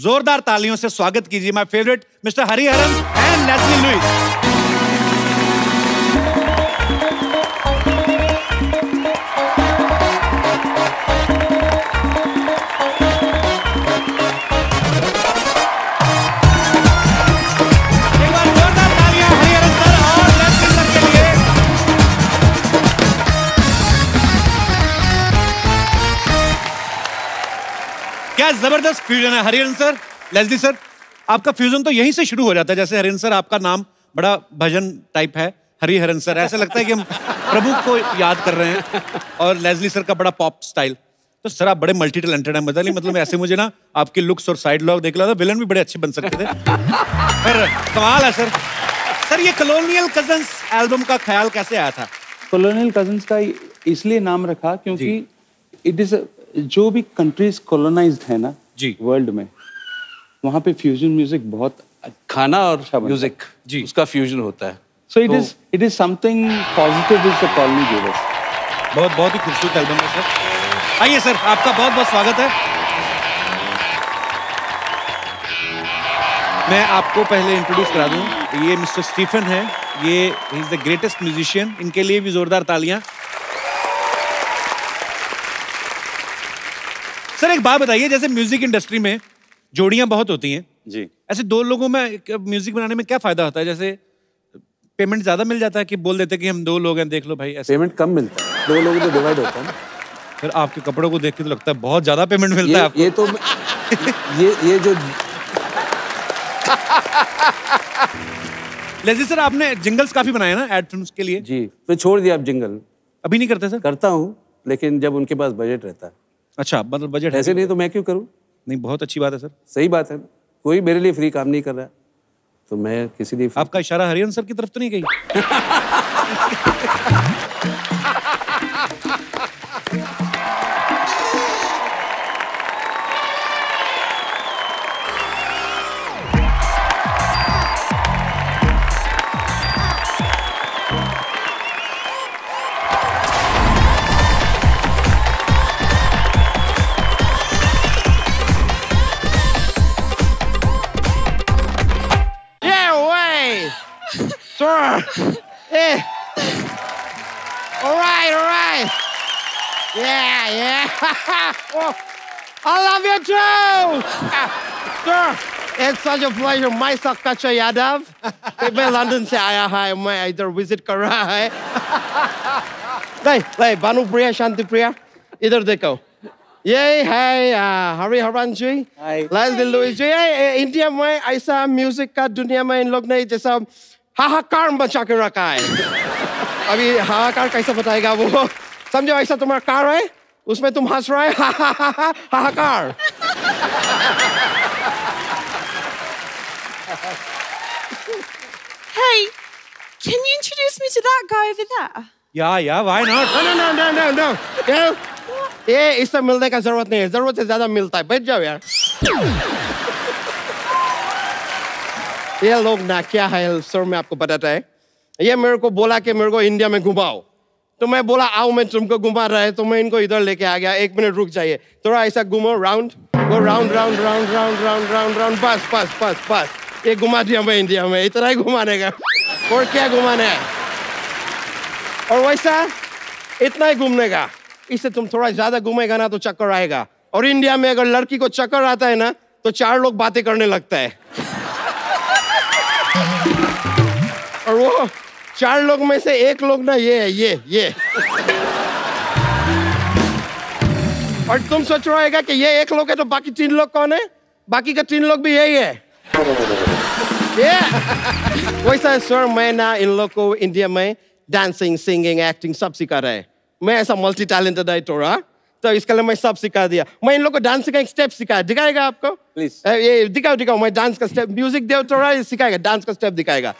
जोरदार तालियों से स्वागत कीजिए my favourite mister Hariharan and Leslie Lewis. जबरदस्त फ्यूजन है हरिहरन सर, लेस्ली सर, आपका फ्यूजन तो यहीं से शुरू हो जाता है। जैसे हरिहरन सर आपका नाम बड़ा भजन टाइप है, हरिहरन सर, ऐसा लगता है कि हम प्रभु को याद कर रहे हैं। और लेस्ली सर का बड़ा पॉप स्टाइल। तो सर आप बड़े मल्टी टैलेंटेड हैं, मतलब ऐसे मुझे ना आपके लुक्स और साइड लॉक देख ला था, विलन भी बड़े अच्छे बन सकते थे। फिर कमाल है सर। सर ये कॉलोनियल कजन्स एल्बम का ख्याल कैसे आया था? कॉलोनियल कजन्स का इसलिए नाम रखा क्योंकि इट इज जो भी कंट्रीज कॉलोनाइज्ड है ना जी वर्ल्ड में, वहाँ पे फ्यूजन म्यूजिक बहुत खाना और म्यूजिक जी उसका फ्यूजन होता है। So it is something positive with the colony givers. बहुत ही खूबसूरत एल्बम है सर। आइए सर आपका बहुत स्वागत है। मैं आपको पहले इंट्रोड्यूस करा दूं, ये मिस्टर स्टीफन है, ये he is the greatest musician. इनके लिए भी जोरदार तालियां। सर एक बात बताइए, जैसे म्यूजिक इंडस्ट्री में जोड़ियां बहुत होती हैं जी, ऐसे दो लोगों में म्यूजिक बनाने में क्या फायदा होता है? जैसे पेमेंट ज्यादा मिल जाता है कि बोल देते हैं कि हम दो लोग हैं देख लो भाई? ऐसे पेमेंट कम मिलता है, दो लोगों को डिवाइड होता है ना। सर आपके कपड़ों को देख के तो लगता है बहुत ज्यादा पेमेंट मिलता है आपको। ये तो ये जो लेस्ली सर आपने जिंगल्स काफी बनाए ना एड फिल्म्स के लिए जी? मैं छोड़ दिया अब जिंगल, अभी नहीं करते सर। करता हूँ लेकिन जब उनके पास बजट रहता है। अच्छा मतलब बजट ऐसे नहीं तो मैं क्यों करूं? नहीं बहुत अच्छी बात है सर, सही बात है। कोई मेरे लिए फ्री काम नहीं कर रहा है तो मैं किसी लिए। आपका इशारा हरिहरन सर की तरफ तो नहीं गई? All right. Yeah. Oh, I love you too. Sir, it's such a pleasure. Myself, Kacha Yadav. मैं लंदन से आया है, मैं इधर विजिट कर रहा है। नहीं, बानु प्रिया, शांति प्रिया, इधर देखो। ये है हरिहरन जी, लेस्ली लुईस जी। इंडिया में ऐसा म्यूजिक का दुनिया में इन लोग ने जैसा हाहाकार बचा के रखा है। अभी हाहाकार कैसा बताएगा वो, समझो ऐसा तुम्हारा कार है उसमें तुम हंस रहे हो, हाहाकार। Hey, can you introduce me to that guy over there? Yeah, why not? No. ये इससे मिलने का जरूरत नहीं है, जरूरत से ज्यादा मिलता है, बैठ जाओ यार। ये लोग ना क्या है सर, मैं आपको बताता है। ये मेरे को बोला कि मेरे को इंडिया में घुमाओ, तो मैं बोला आओ मैं तुमको घुमा रहा है, तो मैं इनको इधर लेके आ गया। 1 मिनट रुक जाइए, थोड़ा ऐसा घूमो, राउंड, बस ये घुमा दिया मैं इंडिया में। इतना ही घुमाने का और क्या घुमाने है, और वैसा इतना ही घूमने का। इससे तुम थोड़ा ज्यादा घूमेगा ना तो चक्कर आएगा। और इंडिया में अगर लड़की को चक्कर आता है ना तो 4 लोग बातें करने लगता है, और वो 4 लोग में से 1 लोग ना ये है, ये और तुम सोच रहे होगा कि ये 1 लोग है तो बाकी 3 लोग कौन है? बाकी का 3 लोग भी यही है। वैसा है सर, मैं ना इन लोग को इंडिया में डांसिंग, सिंगिंग, एक्टिंग सब सिखा रहा है। मैं ऐसा मल्टी टैलेंटेड है थोड़ा, तो इसके लिए मैं सब सिखा दिया। मैं इन लोग को डांस का एक स्टेप सिखाया, दिखाएगा आपको प्लीज? ये दिखाओ मैं डांस का स्टेप। म्यूजिक देव थोड़ा सिखाएगा, डांस का स्टेप दिखाएगा।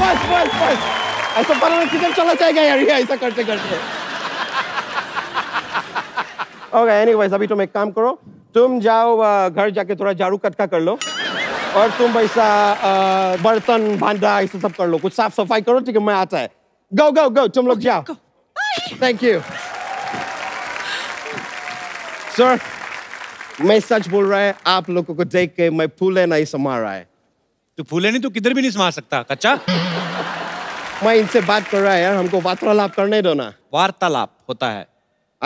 बस बस बस, ऐसा पर किधर चला जाएगा यार ये ऐसा करते करते। ओके एनीवेज, अभी तुम एक काम करो, तुम जाओ घर जाके थोड़ा झाड़ू कटका कर लो और तुम वैसा बर्तन भांडा ऐसा सब कर लो, कुछ साफ सफाई करो, ठीक है? मैं आता है। गो गो गो, तुम लोग जाओ। थैंक यू सर, मैं सच बोल रहा है, आप लोगों को देख के मैं फूले नहीं समा रहा है। तो फूले नहीं तो किधर भी नहीं समा सकता कच्चा। मैं इनसे बात कर रहा है यार, हमको वार्तालाप करने दो ना। वार्तालाप होता है?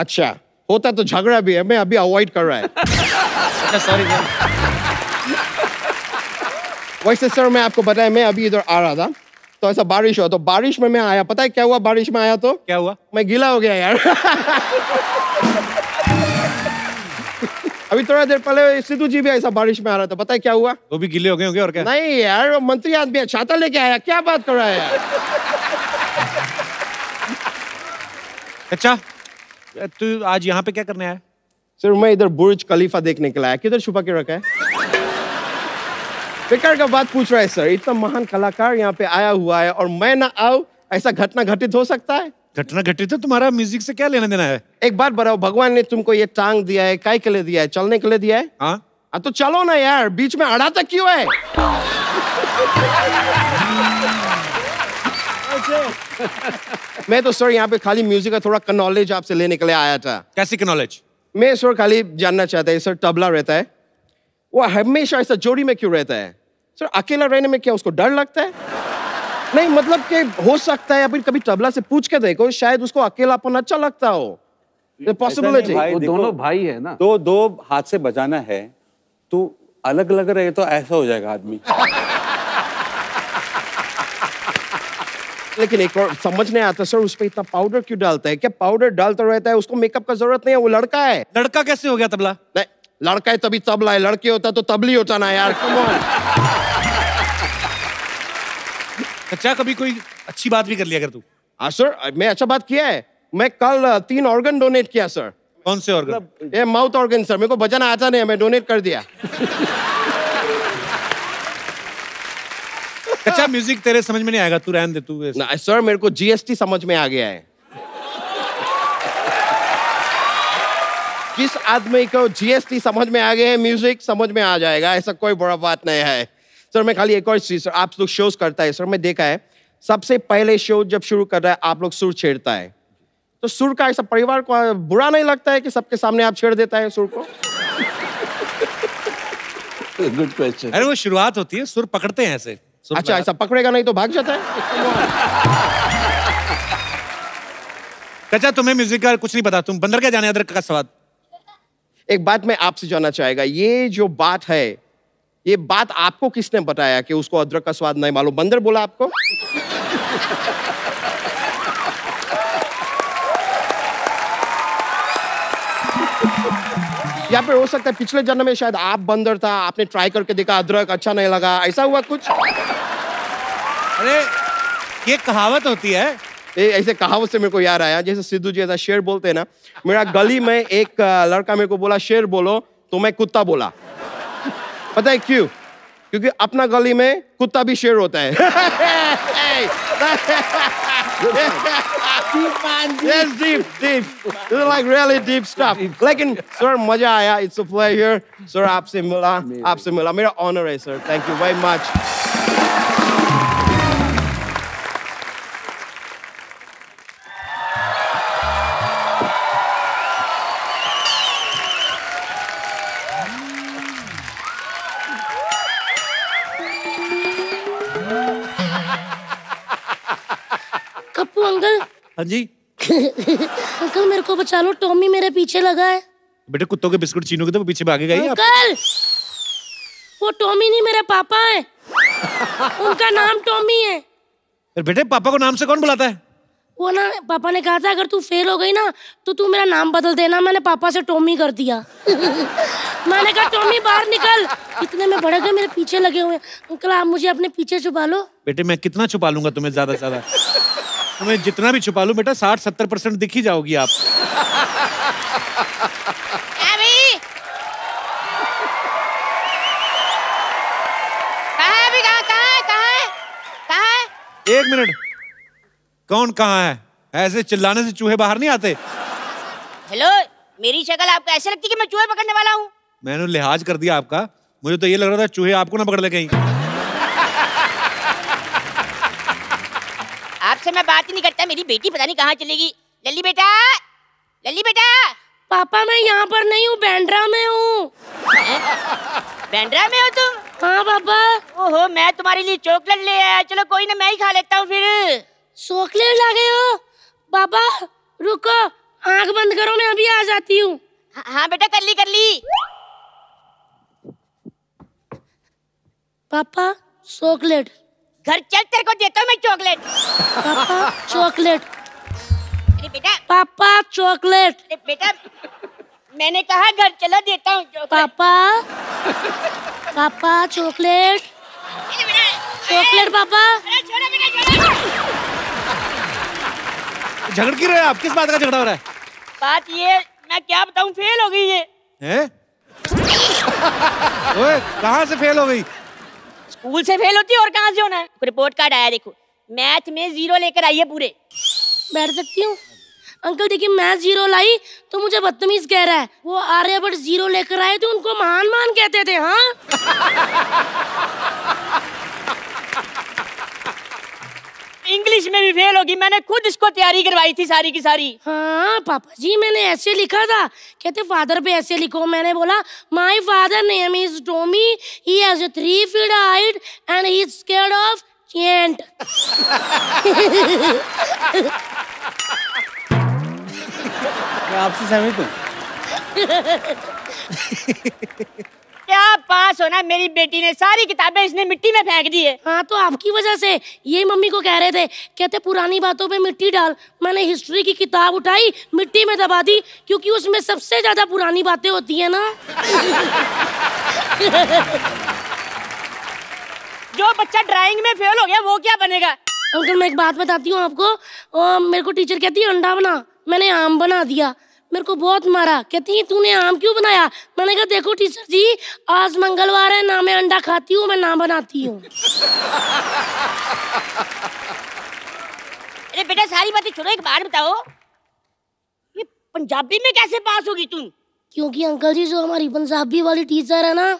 अच्छा होता तो झगड़ा भी है, मैं अभी अवॉइड कर रहा है। सॉरी वैसे सर मैं आपको बताया, मैं अभी इधर आ रहा था तो ऐसा बारिश हुआ, तो बारिश में मैं आया, पता है क्या हुआ? बारिश में आया तो क्या हुआ? मैं गीला हो गया यार। अभी थोड़ा देर पहले सिद्धू जी भी ऐसा बारिश में आ रहा था, पता है क्या हुआ? वो भी गीले हो गए होंगे और क्या? नहीं यार वो मंत्री आदमी है, छाता लेके आया, क्या बात कर रहा है यार। अच्छा तू आज यहाँ पे क्या करने आया? सर मैं इधर बुर्ज खलीफा देखने के लाया, किधर छुपा के रखा है? बेकार का बात पूछ रहा है सर, इतना महान कलाकार यहाँ पे आया हुआ है और मैं ना आऊँ, ऐसा घटना घटित हो सकता है? घटना घटित है, तुम्हारा म्यूजिक से क्या लेना देना है? एक बात बताओ, भगवान ने तुमको ये टांग दिया है काय के लिए दिया है? चलने के लिए दिया है। हाँ तो चलो ना यार, बीच में अड़ा तक क्यों है? मैं तो सर यहाँ पे खाली म्यूजिक का थोड़ा नॉलेज आपसे लेने के लिए आया था। कैसी नॉलेज? मैं सर खाली जानना चाहता है, सर तबला रहता है वो हमेशा ऐसा जोड़ी में क्यों रहता है? सर अकेला रहने में क्या उसको डर लगता है? नहीं मतलब कि हो सकता है, कभी तबला से पूछ के देखो, शायद उसको अकेलापन अच्छा लगता हो। पॉसिबिलिटी। वो दोनों भाई है ना, तो दो हाथ से बजाना है तो अलग अलग रहे तो ऐसा हो जाएगा आदमी। लेकिन एक और समझ नहीं आता सर, उस पर इतना पाउडर क्यों डालता है? क्या पाउडर डालता रहता है? उसको मेकअप का जरूरत नहीं है, वो लड़का है। लड़का कैसे हो गया तबला? लड़का है तभी तबला है, लड़की होता तो तबली होता ना यार। Come on. अच्छा कभी कोई अच्छी बात भी कर लिया कर तू। हाँ सर मैं अच्छा बात किया है, मैं कल 3 ऑर्गन डोनेट किया सर। कौन से ऑर्गन? ये माउथ ऑर्गन सर, मेरे को बजाना आता नहीं है, मैं डोनेट कर दिया। अच्छा म्यूजिक तेरे समझ में नहीं आएगा, तू रहने दे तू। ना सर मेरे को GST समझ में आ गया है। जिस आदमी को GST समझ में आ गए हैं, म्यूजिक समझ में आ जाएगा, ऐसा कोई बड़ा बात नहीं है। सर मैं खाली एक और चीज, सर आप लोग शोज करता है सर, मैं देखा है सबसे पहले शो जब शुरू कर रहा है आप लोग सुर छेड़ता है, तो सुर का ऐसा परिवार को बुरा नहीं लगता है कि सबके सामने आप छेड़ देता है सुर को? Good question. अरे वो शुरुआत होती है, सुर पकड़ते हैं ऐसे। अच्छा ऐसा पकड़ेगा नहीं तो भाग जाता है। अच्छा तुम्हें म्यूजिक का कुछ नहीं पता, तुम बंदर क्या जाने अदरक का स्वाद। एक बात मैं आपसे जानना चाहेगा, ये जो बात है ये बात आपको किसने बताया कि उसको अदरक का स्वाद नहीं मालूम? बंदर बोला आपको? या फिर हो सकता है पिछले जन्म में शायद आप बंदर था, आपने ट्राई करके देखा अदरक, अच्छा नहीं लगा, ऐसा हुआ कुछ? अरे ये कहावत होती है, ऐसे कहावत से मेरे को याद आया, जैसे सिद्धू जी ऐसा शेर बोलते हैं ना, मेरा गली में एक लड़का मेरे को बोला शेर बोलो, तो मैं कुत्ता बोला। पता है क्यों? क्योंकि अपना गली में कुत्ता भी शेर होता है। Yes, deep, deep. This is like really deep stuff. लेकिन सर मजा आया, इट्स अ प्लेजर सर, आपसे मिला, आपसे मिला मेरा ऑनर है sir, thank you very much. हाँ जी। अंकल मेरे को बचा लो, टॉमी मेरे पीछे लगा है। बेटे कुत्तों के बिस्कुट छीनोगे तो पीछे भागेगा ही। अंकल वो टॉमी नहीं मेरे पापा है। उनका नाम टॉमी है। अरे बेटे पापा को नाम से कौन बुलाता है? वो ना पापा ने कहा था अगर तू फेल हो गई ना तो तू मेरा नाम बदल देना, मैंने पापा से टॉमी कर दिया। मैंने कहा टॉमी बाहर निकल, इतने में भड़क गए, मेरे पीछे लगे हुए। अंकल आप मुझे अपने पीछे छुपा लो। बेटे मैं कितना छुपा लूंगा तुम्हें, ज्यादा से ज्यादा तुम्हें जितना भी छुपा लूं बेटा 60-70% दिख ही जाओगी आप। एक मिनट, कौन कहाँ है? ऐसे चिल्लाने से चूहे बाहर नहीं आते। हेलो, मेरी शक्ल आपको ऐसे लगती कि मैं चूहे पकड़ने वाला हूँ? मैंने लिहाज कर दिया आपका, मुझे तो ये लग रहा था चूहे आपको ना पकड़ ले कहीं। आपसे मैं बात ही नहीं करता, मेरी बेटी पता नहीं कहाँ चलेगी। लल्ली बेटा, लल्ली बेटा। पापा मैं यहाँ पर नहीं हूँ, बैंड्रा में हूँ। बैंड्रा में हो तुम? हाँ पापा। ओहो, मैं तुम्हारे लिए चॉकलेट ले आया। चलो कोई ना, मैं ही खा लेता हूँ फिर। चॉकलेट ला गए हो? पापा रुको, आँख बंद करो, मैं अभी आ जाती हूँ। हाँ बेटा, कर ली कर ली। पापा चॉकलेट। घर चल, तेरे को देता हूँ मैं चॉकलेट। पापा चॉकलेट। अरे बेटा। पापा चॉकलेट। अरे बेटा, मैंने कहा घर चलो देता हूँ चॉकलेट। पापा पापा चॉकलेट। चॉकलेट पापा। छोड़ो बेटा, छोड़ो। झगड़ क्यों रहे आप? किस बात का झगड़ा हो रहा है? बात ये, मैं क्या बताऊं, फेल हो गई ये। ओए, कहाँ से फेल हो गई? स्कूल से फेल होती है और कहाँ से होना है। रिपोर्ट कार्ड आया देखो, मैथ में जीरो लेकर आई है पूरे। बैठ सकती हूँ? अंकल देखिए, मैथ जीरो लाई तो मुझे बदतमीज कह रहा है। वो आर्यभट्ट जीरो लेकर आए तो उनको महान महान कहते थे। हाँ। इंग्लिश में भी फेल होगी, मैंने खुद इसको तैयारी करवाई थी सारी की सारी। हाँ पापा जी, मैंने ऐसे लिखा था, कहते फादर पे ऐसे लिखो। मैंने बोला my father name is Tommy, he has a 3 feet height and he is scared of chant. मैं आपसे सहमत हूँ। क्या पास होना, मेरी बेटी ने सारी किताबें इसने मिट्टी में फेंक दी है। हाँ तो आपकी वजह से, ये मम्मी को कह रहे थे, कहते पुरानी बातों पे मिट्टी डाल। मैंने हिस्ट्री की किताब उठाई, मिट्टी में दबा दी, क्योंकि उसमें सबसे ज्यादा पुरानी बातें होती है ना। जो बच्चा ड्राइंग में फेल हो गया वो क्या बनेगा? अंकल मैं एक बात बताती हूँ आपको, मेरे को टीचर कहती है अंडा बना, मैंने आम बना दिया। मेरे को बहुत मारा, कहती है तूने आम क्यों बनाया? मैंने कहा देखो टीचर जी, आज मंगलवार है ना, मैं अंडा खाती हूँ, मैं ना बनाती हूँ। अरे बेटा सारी बातें छोड़ो, एक बार बताओ ये पंजाबी में कैसे पास होगी तुम? क्योंकि अंकल जी, जो हमारी पंजाबी वाली टीचर है ना,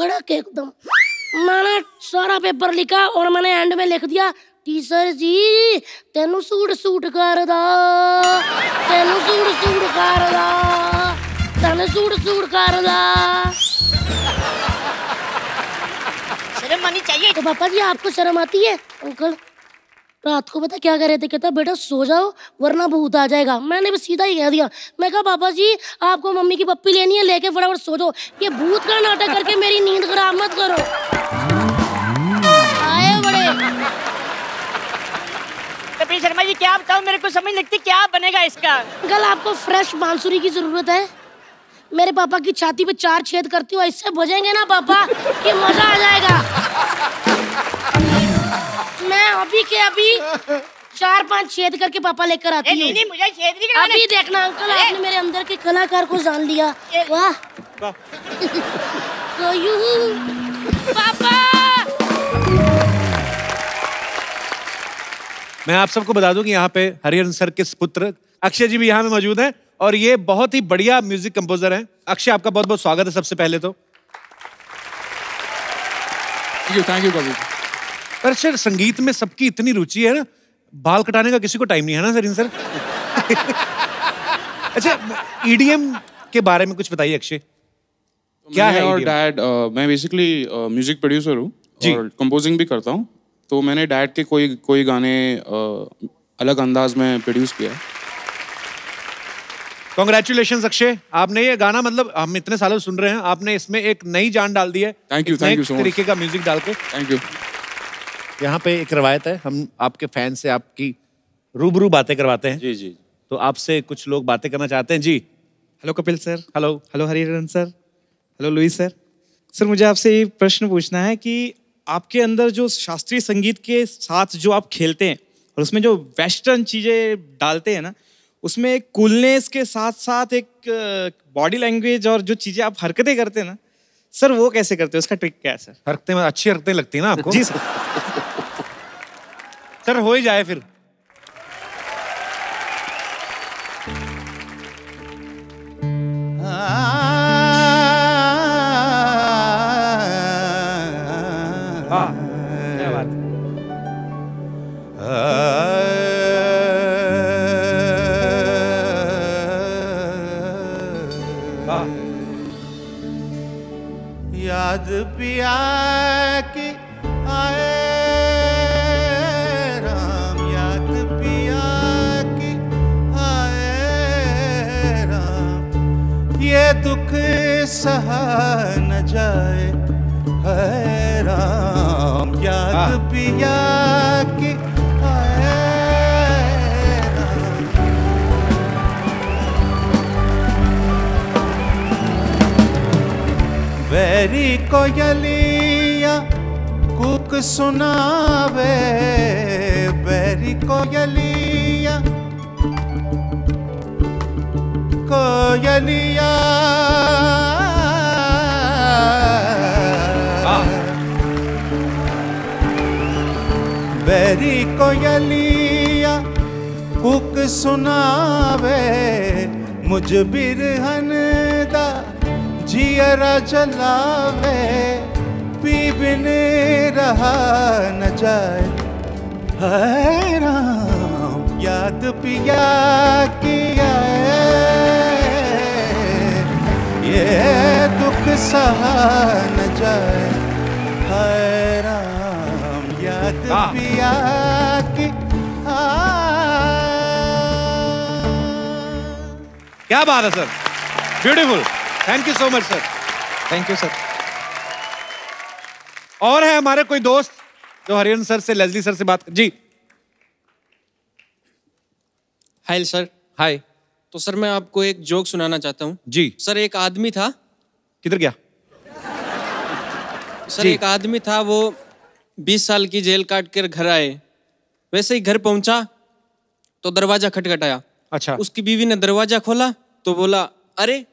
कड़क एकदम। मैंने सारा पेपर लिखा और मैंने एंड में लिख दिया, टीचर जी तेनू सूट सूट करदा, तेनू सूट सूट करदा, तेनू सूट सूट करदा। शर्म आनी चाहिए। तो पापा जी आपको शर्म आती है? अंकल रात को पता क्या कह रहे थे, कहता बेटा सो जाओ वरना भूत आ जाएगा। मैंने भी सीधा ही कह दिया, मैं कहा पापा जी आपको मम्मी की पप्पी लेनी है, लेके फटाफट सो जाओ, ये भूत का नाटक करके मेरी नींद खराब मत करो। आए बड़े कपिल शर्मा जी, क्या बताऊं, मेरे को समझ लगती क्या बनेगा इसका। कल आपको फ्रेश बांसुरी की जरूरत है। मेरे पापा की छाती पे 4 छेद करती हूँ, इससे बजेंगे ना पापा कि मजा आ जाएगा। मैं अभी के अभी 4-5 छेद करके पापा लेकर आती हूँ। नहीं मुझे छेद नहीं करना। अभी देखना अंकल, आपने मेरे अंदर के कलाकार को जान लिया। वाह। तो पापा मैं आप सबको बता दूं कि यहाँ पे हरिहरन सर के पुत्र अक्षय जी भी यहाँ में मौजूद हैं और ये बहुत ही बढ़िया म्यूजिक कंपोजर हैं। अक्षय आपका बहुत बहुत स्वागत है। सबसे पहले तो थैंक यू कबीर। पर सर संगीत में सबकी इतनी रुचि है ना, बाल कटाने का किसी को टाइम नहीं है ना सर इन सर। अच्छा ईडीएम के बारे में कुछ बताइए अक्षय, क्या है? और डैड, मैं बेसिकली म्यूजिक प्रोड्यूसर हूँ और कंपोजिंग भी करता हूँ, तो मैंने डैड के कोई गाने अलग अंदाज में प्रोड्यूस किया। कॉन्ग्रेचुलेशंस अक्षय, आपने ये गाना, मतलब हम इतने सालों सुन रहे हैं, आपने इसमें एक नई जान डाल दी है। Thank you so much. तरीके का म्यूजिक डाल के। Thank you. यहाँ पे एक रवायत है, हम आपके फैन से आपकी रूबरू बातें करवाते हैं। जी जी। तो आपसे कुछ लोग बातें करना चाहते हैं। जी hello Kapil sir. Hello Hariharan sir. Hello Lewis sir. Sir मुझे आपसे ये प्रश्न पूछना है कि आपके अंदर जो शास्त्रीय संगीत के साथ जो आप खेलते हैं और उसमें जो वेस्टर्न चीज़ें डालते हैं ना, उसमें एक कूलनेस के साथ साथ एक बॉडी लैंग्वेज और जो चीज़ें आप हरकतें करते हैं ना सर, वो कैसे करते हैं? उसका ट्रिक क्या है सर? हरकतें अच्छी हरकतें लगती हैं ना आपको? जी सर। सर हो ही जाए फिर। याद पिया कि आए राम, याद पिया कि आए राम, ये दुख सहा न जाए है राम, याद पिया कि वैरी को यलिया कूक सुनावे, वैरी को यलिया वैरी को यलिया कूक सुनावे, मुझ बिरहन दा जियरा जलावे, पी बिन रहा न जाए है राम, याद पिया किया ये दुख सहा न जाए है राम, याद पिया कि क्या बात है sir, beautiful. Thank you so much sir, thank you sir. और है हमारे कोई दोस्त जो हरिहरन सर से, लेस्ली सर से बात कर। जी हाय सर। हाय। तो सर मैं आपको एक जोक सुनाना चाहता हूँ। जी सर, एक आदमी था। किधर गया सर? एक आदमी था, वो 20 साल की जेल काट कर घर आए। वैसे ही घर पहुंचा तो दरवाजा खटखटाया। अच्छा। उसकी बीवी ने दरवाजा खोला तो बोला, अरे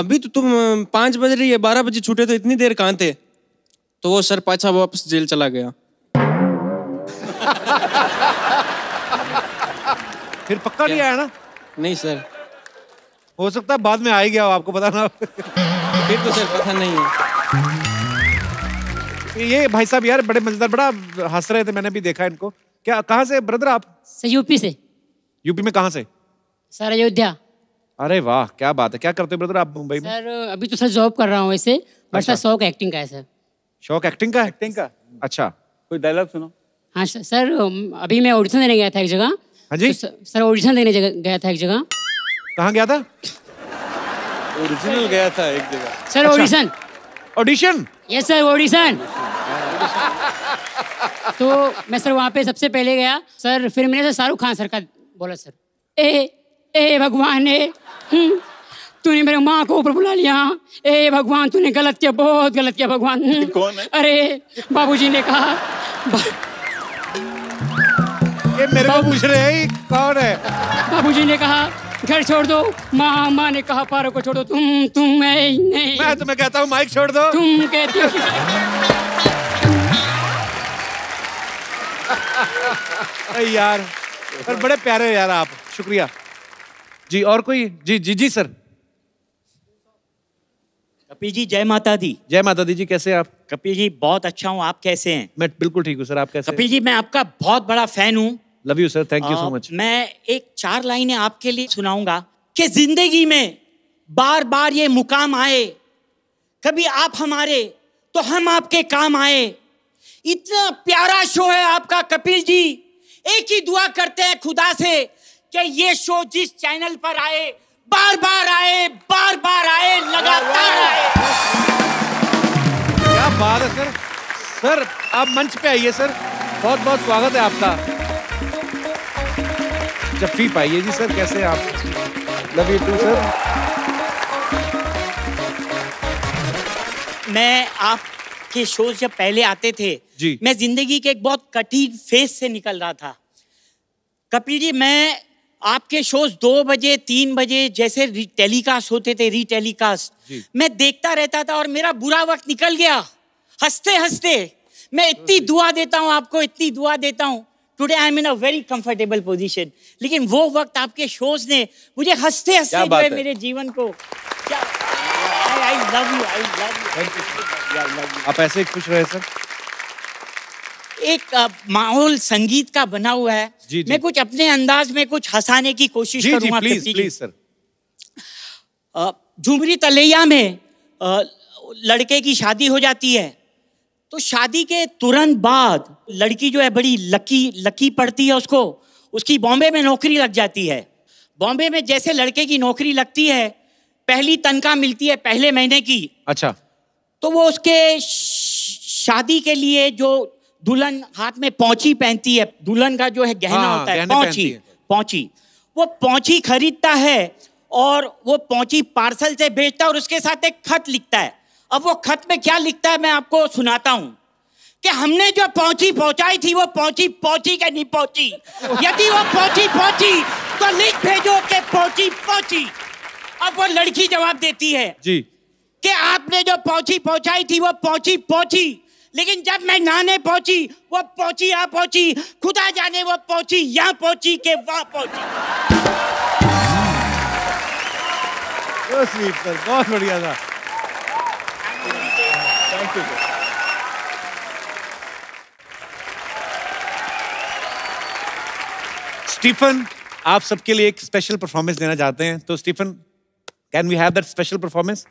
अभी तो तुम 5 बज रही है, 12 बजे छूटे तो इतनी देर कहाँ थे? तो वो सर पाछा वापस जेल चला गया। फिर पक्का नहीं आया ना? नहीं सर, हो सकता है बाद में आ ही गया हो, आपको पता ना। फिर तो सर पता नहीं है। ये भाई साहब यार बड़े मजेदार, बड़ा हंस रहे थे, मैंने भी देखा इनको। क्या कहाँ से ब्रदर आप? यूपी से। यूपी में कहाँ से? सर अयोध्या। अरे वाह क्या बात है। क्या करते हो ब्रदर आप मुंबई में? सर अभी तो सर जॉब कर रहा हूँ वैसे, बट सर शौक एक्टिंग का है सर। शौक एक्टिंग का है? एक्टिंग का। अच्छा कोई डायलॉग सुनो। हाँ सर, अभी मैं ऑडिशन देने गया था एक जगह। हाँ जी तो सर ऑडिशन देने गया था एक जगह। कहाँ गया था? ओरिजिनल गया था एक जगह sir. Audition? Audition yes sir, audition. तो मैं सर वहाँ पे सबसे पहले गया सर, फिर मैंने सर शाहरुख खान सर का बोला, सर ए भगवान ए, तूने मेरे माँ को ऊपर बुला लिया, ए भगवान तूने गलत किया, बहुत गलत किया भगवान। कौन है? अरे बाबूजी ने कहा। ये मेरे को पूछ रहे हैं कौन है? बाबूजी ने कहा घर छोड़ दो, माँ माँ ने कहा पारो को छोड़ दो, तुम मैं तुम्हें कहता हूँ माइक छोड़ दो, तुम कहती हो। अरे यार पर बड़े प्यारे यार आप, शुक्रिया जी। और कोई? जी जी जी सर। कपिल जी जय माता दी। जय माता दी जी, कैसे आप? कपिल जी बहुत अच्छा हूँ, आप कैसे हैं? मैं बिल्कुल ठीक हूँ सर, आप कैसे? कपिल जी मैं आपका बहुत बड़ा फैन हूँ। Love you sir, thank you so much. मैं एक 4 लाइनें आपके लिए सुनाऊंगा कि जिंदगी में बार बार ये मुकाम आए, कभी आप हमारे तो हम आपके काम आए। इतना प्यारा शो है आपका कपिल जी, एक ही दुआ करते हैं खुदा से कि ये शो जिस चैनल पर आए बार बार आए, बार बार आए, लगातार आए। क्या बात है सर। सर आप मंच पे आइए सर, बहुत बहुत स्वागत है आपका। जफ्फी पाइए जी सर, कैसे हैं आप? Love you too sir. मैं आपके शो जब पहले आते थे जी, मैं जिंदगी के एक बहुत कठिन फेज से निकल रहा था। कपिल जी मैं आपके शोज 2 बजे 3 बजे जैसे टेलीकास्ट होते थे, रीटेलीकास्ट मैं देखता रहता था और मेरा बुरा वक्त निकल गया हंसते हंसते। मैं इतनी दुआ देता हूँ आपको, इतनी दुआ देता हूँ Today I am in a very comfortable position. लेकिन वो वक्त आपके शोज ने मुझे हंसते हंसते मेरे जीवन को I love you, I love you. Thank you. आप ऐसे खुश रहे सर? एक माहौल संगीत का बना हुआ है. जी, जी. मैं कुछ अपने अंदाज में कुछ हंसाने की कोशिश करूँगा. जी जी प्लीज सर. झुमरी तलैया में लड़के की शादी हो जाती है तो शादी के तुरंत बाद लड़की जो है बड़ी लकी पड़ती है उसको. उसकी बॉम्बे में नौकरी लग जाती है. बॉम्बे में जैसे लड़के की नौकरी लगती है पहली तनख्वाह मिलती है पहले महीने की. अच्छा. तो वो उसके शादी के लिए जो दुल्हन हाथ में पौंची पहनती है दुल्हन का जो है गहना होता है पौंची वो पौंची खरीदता है और वो पौंची पार्सल से भेजता है और उसके साथ एक खत लिखता है. अब वो खत में क्या लिखता है मैं आपको सुनाता हूँ कि हमने जो पहुंची पहुंचाई थी वो पहुंची पहुंची के नहीं पहुंची. यदि वो पहुंची पहुंची तो लिख भेजो के पहुंची पहुंची. अब वो लड़की जवाब देती है जी कि आपने जो पहुंची पहुंचाई थी वो पहुंची पहुंची लेकिन जब मैं नहाने पहुंची वो पहुंची यहाँ पहुंची. खुदा जाने वो पहुंची यहाँ पहुंची के वहां पहुंची. बहुत बढ़िया था. स्टीफन आप सबके लिए एक स्पेशल परफॉर्मेंस देना चाहते हैं तो Stephen can we have that special performance.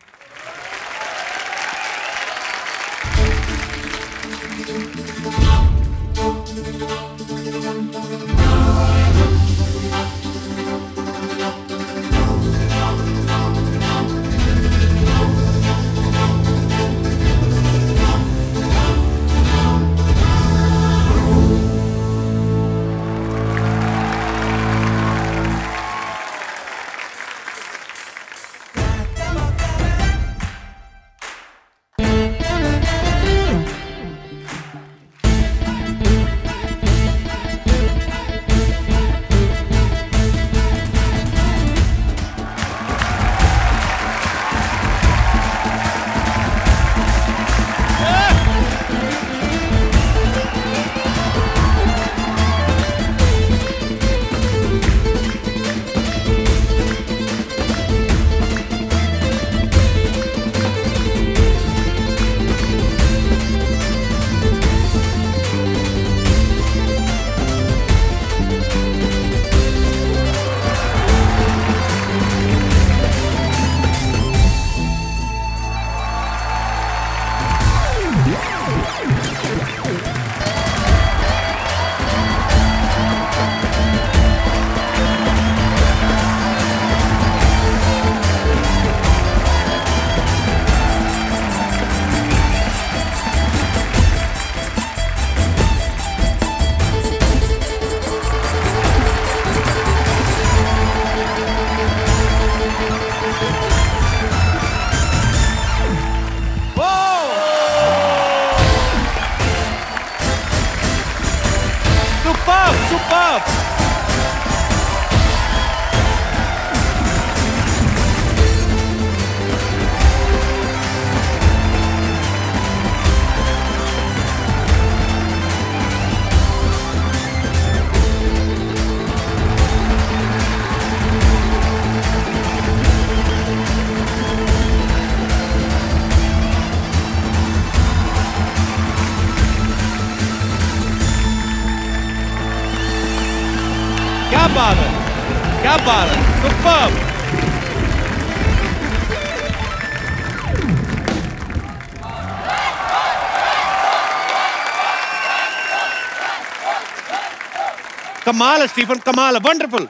Kamala, Stephen, Kamala, wonderful.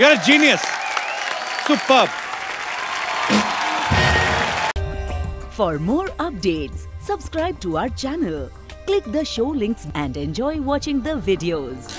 You're a genius. Superb. For more updates, subscribe to our channel, click the show links and enjoy watching the videos.